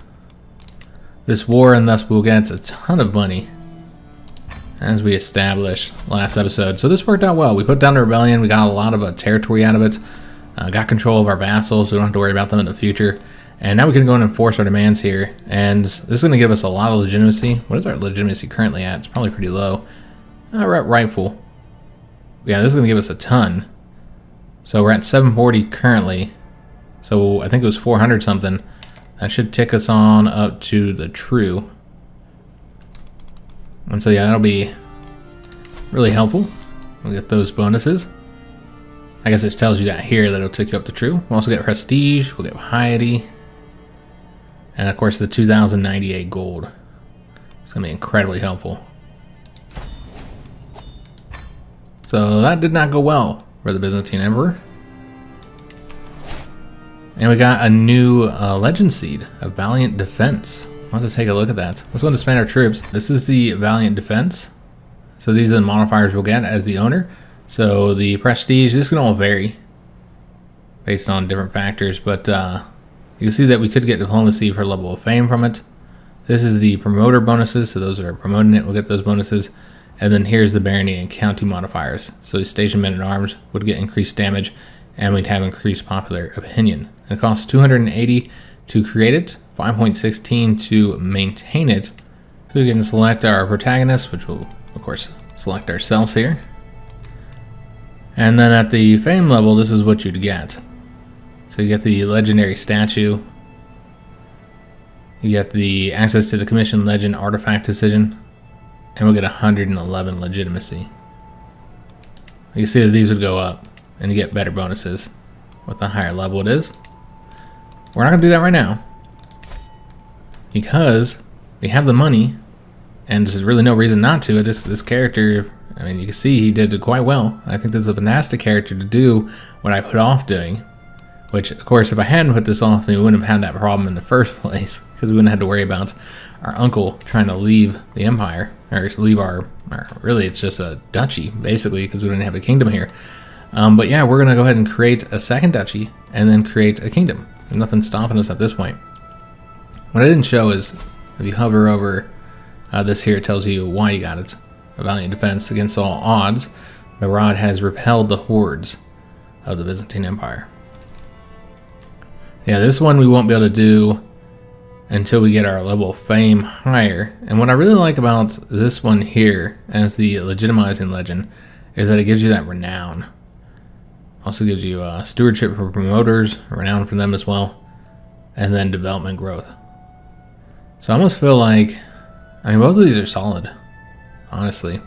this war, and thus we'll get a ton of money, as we established last episode. So this worked out well. We put down a rebellion, we got a lot of territory out of it, got control of our vassals, so we don't have to worry about them in the future. And now we can go and enforce our demands here, and this is going to give us a lot of legitimacy. What is our legitimacy currently at? It's probably pretty low. We're at rightful. Yeah, this is going to give us a ton. So we're at 740 currently. So I think it was 400 something. That should tick us on up to the true. And so yeah, that'll be really helpful. We'll get those bonuses. I guess it tells you that here that it'll tick you up to true. We'll also get prestige. We'll get piety. And of course the 2098 gold. It's going to be incredibly helpful. So that did not go well for the Byzantine Emperor. And we got a new legend seed, a Valiant Defense. I'll have to take a look at that. Let's go and disband our troops. This is the Valiant Defense. So these are the modifiers we'll get as the owner. So the prestige, this can all vary based on different factors, but you can see that we could get diplomacy for level of fame from it. This is the promoter bonuses, so those that are promoting it will get those bonuses. And then here's the barony and county modifiers. So the station men at arms would get increased damage, and we'd have increased popular opinion. And it costs 280 to create it, 5.16 to maintain it. So we can select our protagonist, which we'll of course select ourselves here. And then at the fame level, this is what you'd get. So you get the legendary statue. You get the access to the commission legend artifact decision. And we'll get 111 legitimacy. You can see that these would go up, and you get better bonuses with the higher level it is. We're not going to do that right now, because we have the money, and there's really no reason not to. This character, I mean, you can see he did quite well. I think this is a fantastic character to do what I put off doing. Which, of course, if I hadn't put this off, then we wouldn't have had that problem in the first place, because we wouldn't have had to worry about our uncle trying to leave the empire, or leave our really, it's just a duchy, basically, because we didn't have a kingdom here. But yeah, we're going to go ahead and create a second duchy, and then create a kingdom. There's nothing stopping us at this point. What I didn't show is, if you hover over This here tells you why you got it. A valiant defense against all odds, the rod has repelled the hordes of the Byzantine Empire. Yeah, this one we won't be able to do until we get our level of fame higher. And what I really like about this one here as the legitimizing legend is that it gives you that renown. Also gives you stewardship for promoters, renown for them as well, and then development growth. So I almost feel like, I mean, both of these are solid, honestly.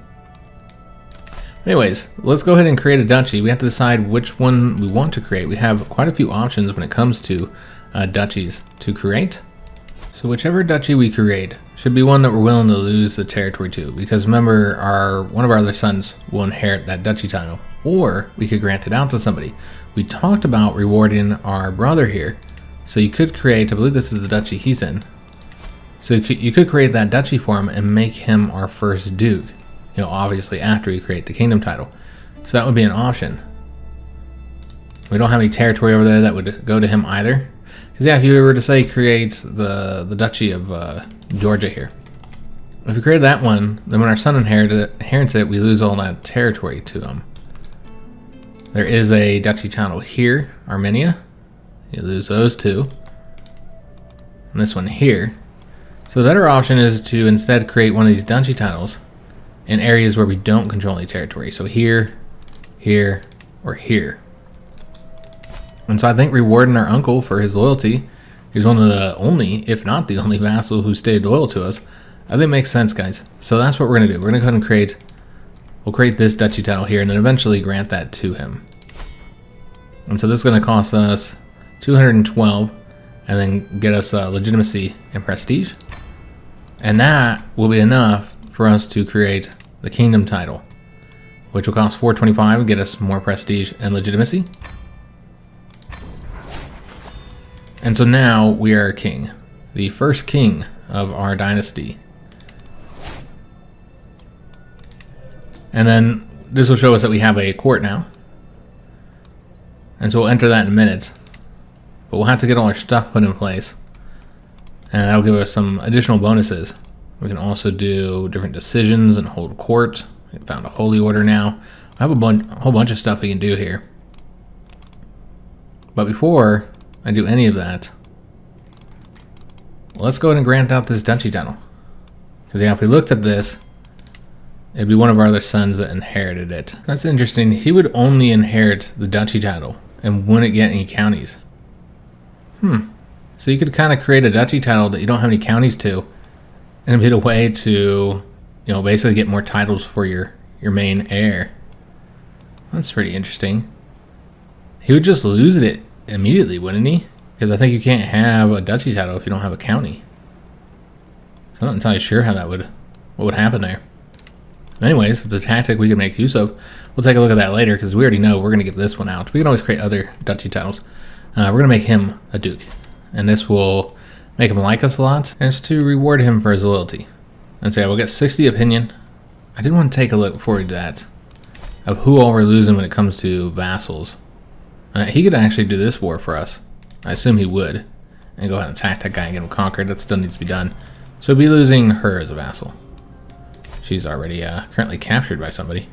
Anyways, let's go ahead and create a duchy. We have to decide which one we want to create. We have quite a few options when it comes to duchies to create. So whichever duchy we create should be one that we're willing to lose the territory to, because remember, one of our other sons will inherit that duchy title, or we could grant it out to somebody. We talked about rewarding our brother here, so you could create, I believe this is the duchy he's in, so you could create that duchy for him and make him our first duke. You know, obviously after we create the kingdom title. So that would be an option. We don't have any territory over there that would go to him either. Because yeah, if you were to say create the duchy of Georgia here. If we created that one, then when our son inherits it, we lose all that territory to him. There is a duchy title here, Armenia. You lose those two. And this one here. So the better option is to instead create one of these duchy titles in areas where we don't control any territory. So here, here, or here. And so I think rewarding our uncle for his loyalty, he's one of the only, if not the only vassal who stayed loyal to us, I think makes sense, guys. So that's what we're gonna do. We're gonna go ahead and we'll create this duchy title here and then eventually grant that to him. And so this is gonna cost us 212 and then get us legitimacy and prestige. And that will be enough for us to create the kingdom title, which will cost 425 and get us more prestige and legitimacy. And so now we are a king, the first king of our dynasty. And then this will show us that we have a court now. And so we'll enter that in a minute, but we'll have to get all our stuff put in place, and that'll give us some additional bonuses. We can also do different decisions and hold court. We found a holy order now. I have a whole bunch of stuff we can do here. But before I do any of that, let's go ahead and grant out this duchy title. Because yeah, if we looked at this, it'd be one of our other sons that inherited it. That's interesting. He would only inherit the duchy title and wouldn't get any counties. Hmm. So you could kind of create a duchy title that you don't have any counties to, and it'd be a way to, you know, basically get more titles for your main heir. That's pretty interesting. He would just lose it immediately, wouldn't he? Because I think you can't have a duchy title if you don't have a county. So I'm not entirely sure how that would, what would happen there. Anyways, it's a tactic we can make use of. We'll take a look at that later because we already know we're going to get this one out. We can always create other duchy titles. We're going to make him a duke, and this will make him like us a lot, and it's to reward him for his loyalty. And so yeah, we'll get 60 opinion. I did want to take a look before we do that of who all we're losing when it comes to vassals. He could actually do this war for us. I assume he would, and go ahead and attack that guy and get him conquered. That still needs to be done. So we'll be losing her as a vassal. She's already currently captured by somebody.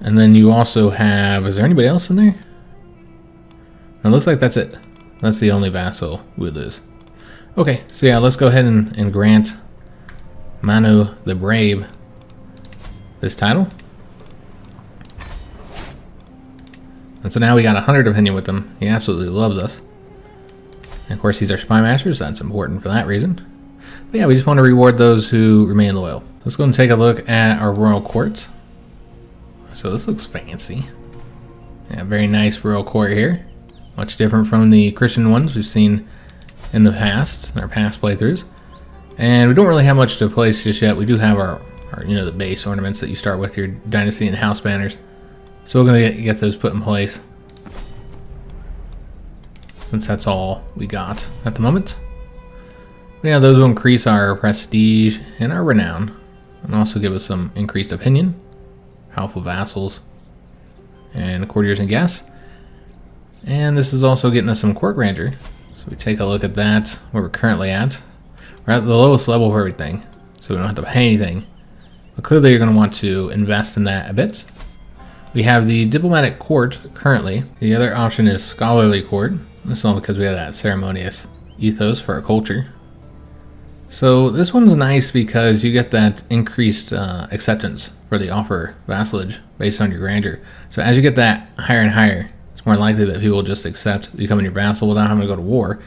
And then you also have, is there anybody else in there? It looks like that's it. That's the only vassal we lose. Okay, so yeah, let's go ahead and grant Manu the Brave this title. And so now we got 100 opinion with him. He absolutely loves us. And of course, he's our spy masters. So that's important for that reason. But yeah, we just want to reward those who remain loyal. Let's go and take a look at our royal courts. So this looks fancy. Yeah, very nice royal court here. Much different from the Christian ones we've seen in the past, in our past playthroughs. And we don't really have much to place just yet. We do have our you know, the base ornaments that you start with, your dynasty and house banners. So we're gonna get those put in place, since that's all we got at the moment. Yeah, those will increase our prestige and our renown, and also give us some increased opinion, powerful vassals, and courtiers and guests. And this is also getting us some court grandeur. So we take a look at that, where we're currently at. We're at the lowest level of everything. so we don't have to pay anything. But clearly you're going to want to invest in that a bit. We have the diplomatic court currently. The other option is scholarly court. This is all because we have that ceremonious ethos for our culture. So this one's nice because you get that increased acceptance for the offer vassalage based on your grandeur. So as you get that higher and higher, it's more likely that people just accept becoming your vassal without having to go to war.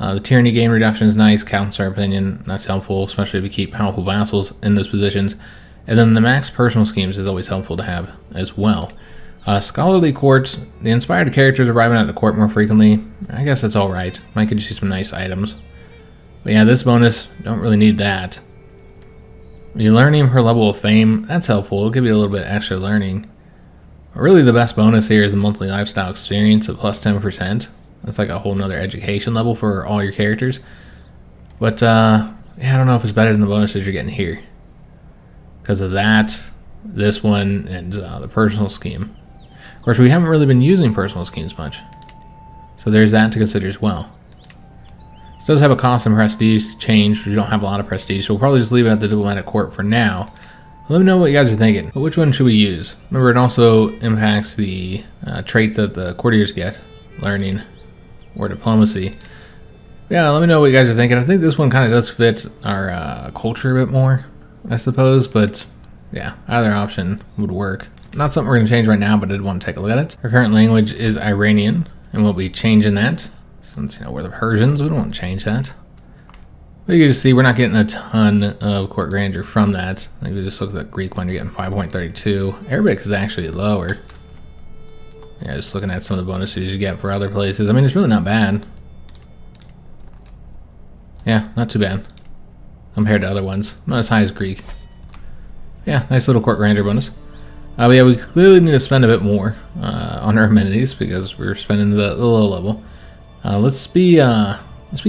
The tyranny gain reduction is nice, counts our opinion, that's helpful, especially if we keep powerful vassals in those positions. And then the max personal schemes is always helpful to have as well. Scholarly courts, the inspired characters arriving at the court more frequently. I guess that's alright. Might get you some nice items. But yeah, this bonus, don't really need that. The learning per level of fame, that's helpful. It'll give you a little bit extra learning. But really the best bonus here is the monthly lifestyle experience of plus 10%. That's like a whole nother education level for all your characters. But yeah, I don't know if it's better than the bonuses you're getting here. Because of that, this one, and the personal scheme. Of course, we haven't really been using personal schemes much. So there's that to consider as well. This does have a cost and prestige change, which we don't have a lot of prestige, so we'll probably just leave it at the diplomatic court for now. Let me know what you guys are thinking. But which one should we use? Remember, it also impacts the trait that the courtiers get, learning or diplomacy. Yeah, let me know what you guys are thinking. I think this one kind of does fit our culture a bit more, I suppose, but yeah, either option would work. Not something we're going to change right now, but I did want to take a look at it. Our current language is Iranian, and we'll be changing that. Since, you know, we're the Persians, we don't want to change that. But you can just see we're not getting a ton of court grandeur from that. Like, we just look at the Greek one, you're getting 5.32. Arabic is actually lower. Yeah, just looking at some of the bonuses you get for other places. I mean, it's really not bad. Yeah, not too bad compared to other ones. Not as high as Greek. Yeah, nice little court grandeur bonus. But yeah, we clearly need to spend a bit more on our amenities because we're spending the low level. Let's be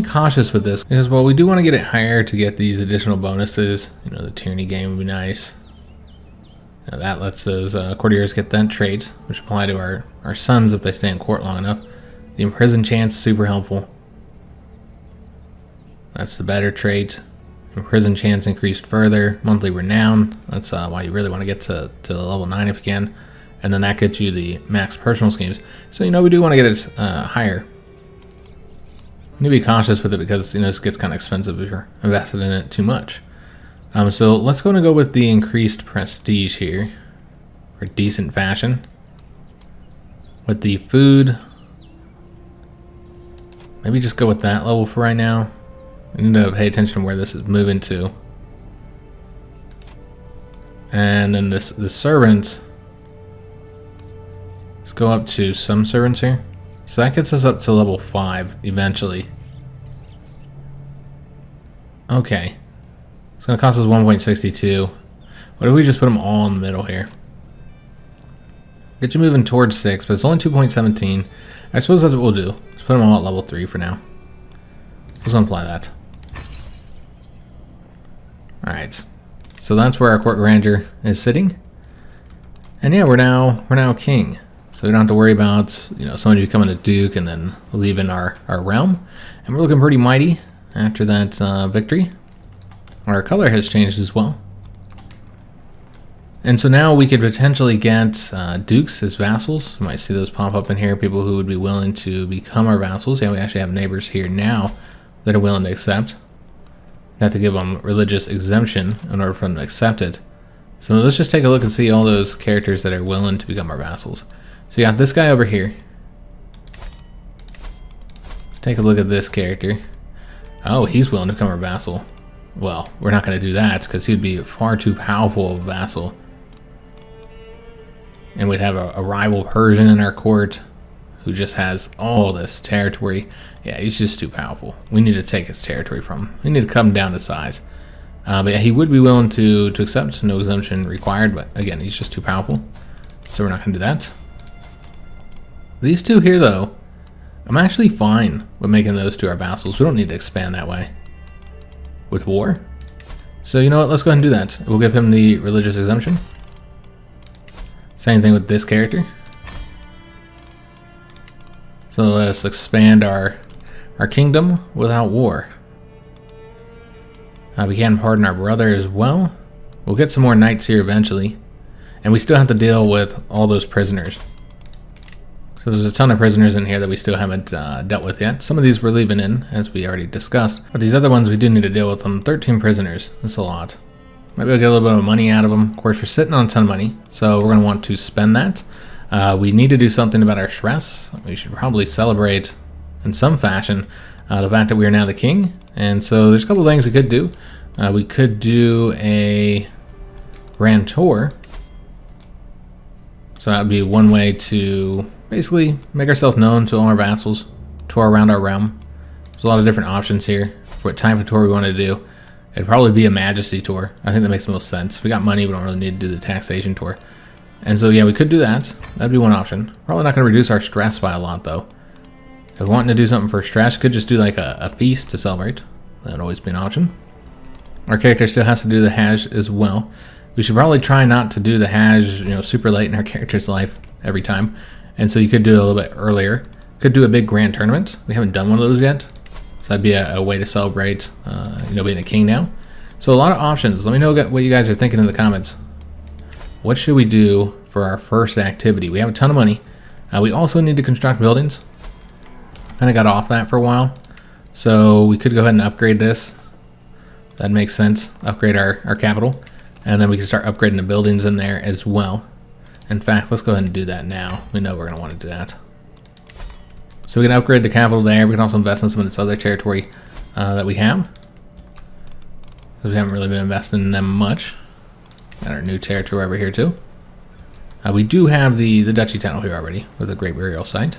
cautious with this because while we do want to get it higher to get these additional bonuses, you know, the tyranny game would be nice. Now that lets those courtiers get that trait, which apply to our sons if they stay in court long enough. The imprisoned chance, super helpful. That's the better trait. Prison chance increased further. Monthly renown. That's why you really want to get to level 9 if you can. And then that gets you the max personal schemes. So, you know, we do want to get it higher. You need to be cautious with it because, you know, this gets kind of expensive if you're invested in it too much. So let's go with the increased prestige here for decent fashion. With the food, maybe just go with that level for right now. I need to pay attention to where this is moving to. And then the servants. Let's go up to some servants here. So that gets us up to level 5 eventually. Okay. It's going to cost us 1.62. What if we just put them all in the middle here? Get you moving towards 6, but it's only 2.17. I suppose that's what we'll do. Let's put them all at level 3 for now. Let's unply that. Alright, so that's where our court grandeur is sitting. And yeah, we're now king. So we don't have to worry about, you know, somebody becoming a duke and then leaving our realm. And we're looking pretty mighty after that victory. Our color has changed as well. And so now we could potentially get dukes as vassals. You might see those pop up in here, people who would be willing to become our vassals. Yeah, we actually have neighbors here now that are willing to accept. Have to give them religious exemption in order for them to accept it. So let's just take a look and see all those characters that are willing to become our vassals. So you got this guy over here. Let's take a look at this character. Oh, he's willing to become our vassal. Well, we're not going to do that because he'd be far too powerful of a vassal. And we'd have a rival Persian in our court who just has all this territory. Yeah, he's just too powerful. We need to take his territory from him. We need to come down to size. But yeah, he would be willing to accept, no exemption required, but again, he's just too powerful. So we're not gonna do that. These two here though, I'm actually fine with making those two our vassals. We don't need to expand that way with war. So you know what, let's go ahead and do that. We'll give him the religious exemption. Same thing with this character. So let's expand our kingdom without war. We can pardon our brother as well. We'll get some more knights here eventually. And we still have to deal with all those prisoners. So there's a ton of prisoners in here that we still haven't dealt with yet. Some of these we're leaving in, as we already discussed. But these other ones, we do need to deal with them. 13 prisoners. That's a lot. Maybe we'll get a little bit of money out of them. Of course, we're sitting on a ton of money, so we're going to want to spend that. We need to do something about our stress. We should probably celebrate, in some fashion, the fact that we are now the king. And so there's a couple of things we could do. We could do a grand tour. So that would be one way to basically make ourselves known to all our vassals, tour around our realm. There's a lot of different options here for what type of tour we want to do. It'd probably be a majesty tour. I think that makes the most sense. We got money, we don't really need to do the taxation tour. And so yeah, we could do that. That'd be one option. Probably not going to reduce our stress by a lot though. If we're wanting to do something for stress, could just do like a feast to celebrate. That'd always be an option. Our character still has to do the Hajj as well. We should probably try not to do the Hajj, you know, super late in our character's life every time. And so you could do it a little bit earlier. Could do a big grand tournament. We haven't done one of those yet. So that'd be a way to celebrate, you know, being a king now. So a lot of options. Let me know what you guys are thinking in the comments. What should we do for our first activity? We have a ton of money. We also need to construct buildings. Kind of got off that for a while. So we could go ahead and upgrade this. That makes sense. Upgrade our capital. And then we can start upgrading the buildings in there as well. In fact, let's go ahead and do that now. We know we're going to want to do that. So we can upgrade the capital there. We can also invest in some of this other territory that we have. Because we haven't really been investing in them much. Got our new territory over here too. We do have the duchy title here already with a great burial site.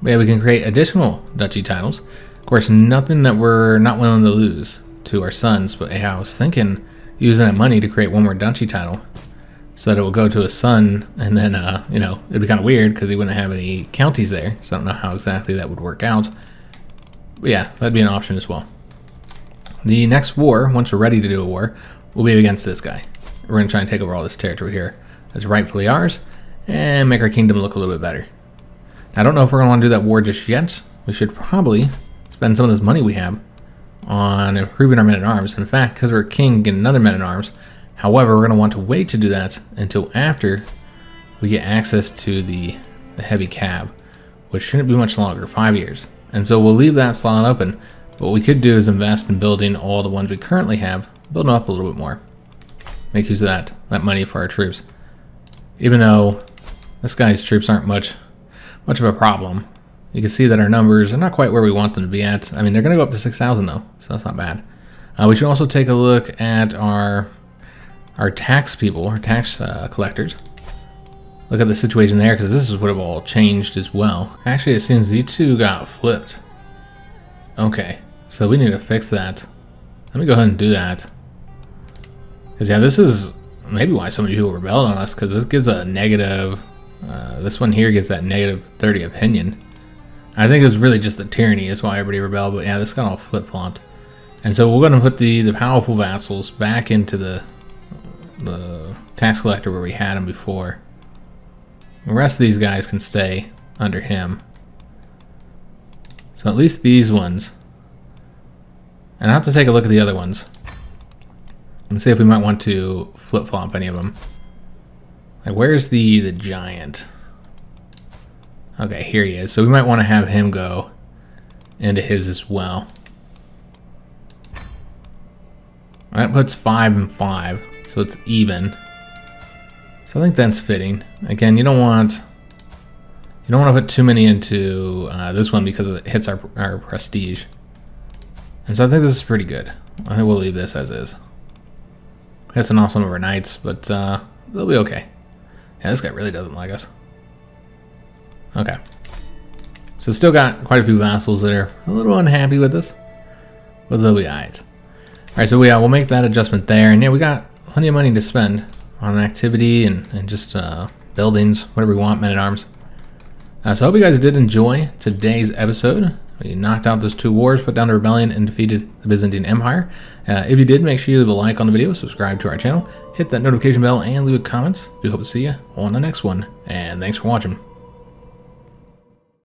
But yeah, we can create additional duchy titles. Of course, nothing that we're not willing to lose to our sons. But yeah, I was thinking using that money to create one more duchy title, so that it will go to his son, and then, you know, it'd be kind of weird because he wouldn't have any counties there, so I don't know how exactly that would work out. But yeah, that'd be an option as well. The next war, once we're ready to do a war, will be against this guy. We're going to try and take over all this territory here that's rightfully ours, and make our kingdom look a little bit better. Now, I don't know if we're going to want to do that war just yet. We should probably spend some of this money we have on improving our men-at-arms. In fact, because we're a king, get another men-at-arms. However, we're going to want to wait to do that until after we get access to the heavy cab, which shouldn't be much longer, 5 years. And so we'll leave that slot open. What we could do is invest in building all the ones we currently have, build them up a little bit more. Make use of that money for our troops. Even though this guy's troops aren't much of a problem. You can see that our numbers are not quite where we want them to be at. I mean, they're going to go up to 6,000 though, so that's not bad. We should also take a look at our tax people, our tax collectors. Look at the situation there, because this is what have all changed as well. Actually, it seems these two got flipped. Okay, so we need to fix that. Let me go ahead and do that. Because yeah, this is maybe why so many people rebelled on us, because this gives a negative, this one here gives that negative 30 opinion. I think it was really just the tyranny is why everybody rebelled, but yeah, this got all flip-flopped. And so we're gonna put the powerful vassals back into the tax collector where we had him before. The rest of these guys can stay under him. So at least these ones. And I'll have to take a look at the other ones and see if we might want to flip-flop any of them. Like, where's the giant? Okay, here he is. So we might want to have him go into his as well. That puts 5 and 5. So it's even. So I think that's fitting. Again, you don't want to put too many into this one because it hits our prestige. And so I think this is pretty good. I think we'll leave this as is. That's an awesome of our knights, but they'll be okay. Yeah, this guy really doesn't like us. Okay. So still got quite a few vassals that are a little unhappy with us, but they'll be alright. Alright, so we'll make that adjustment there, and yeah, we got plenty of money to spend on an activity and just buildings, whatever we want, men-at-arms. So I hope you guys did enjoy today's episode. We knocked out those two wars, put down the rebellion, and defeated the Byzantine Empire. If you did, make sure you leave a like on the video, subscribe to our channel, hit that notification bell, and leave a comment. We hope to see you on the next one, and thanks for watching.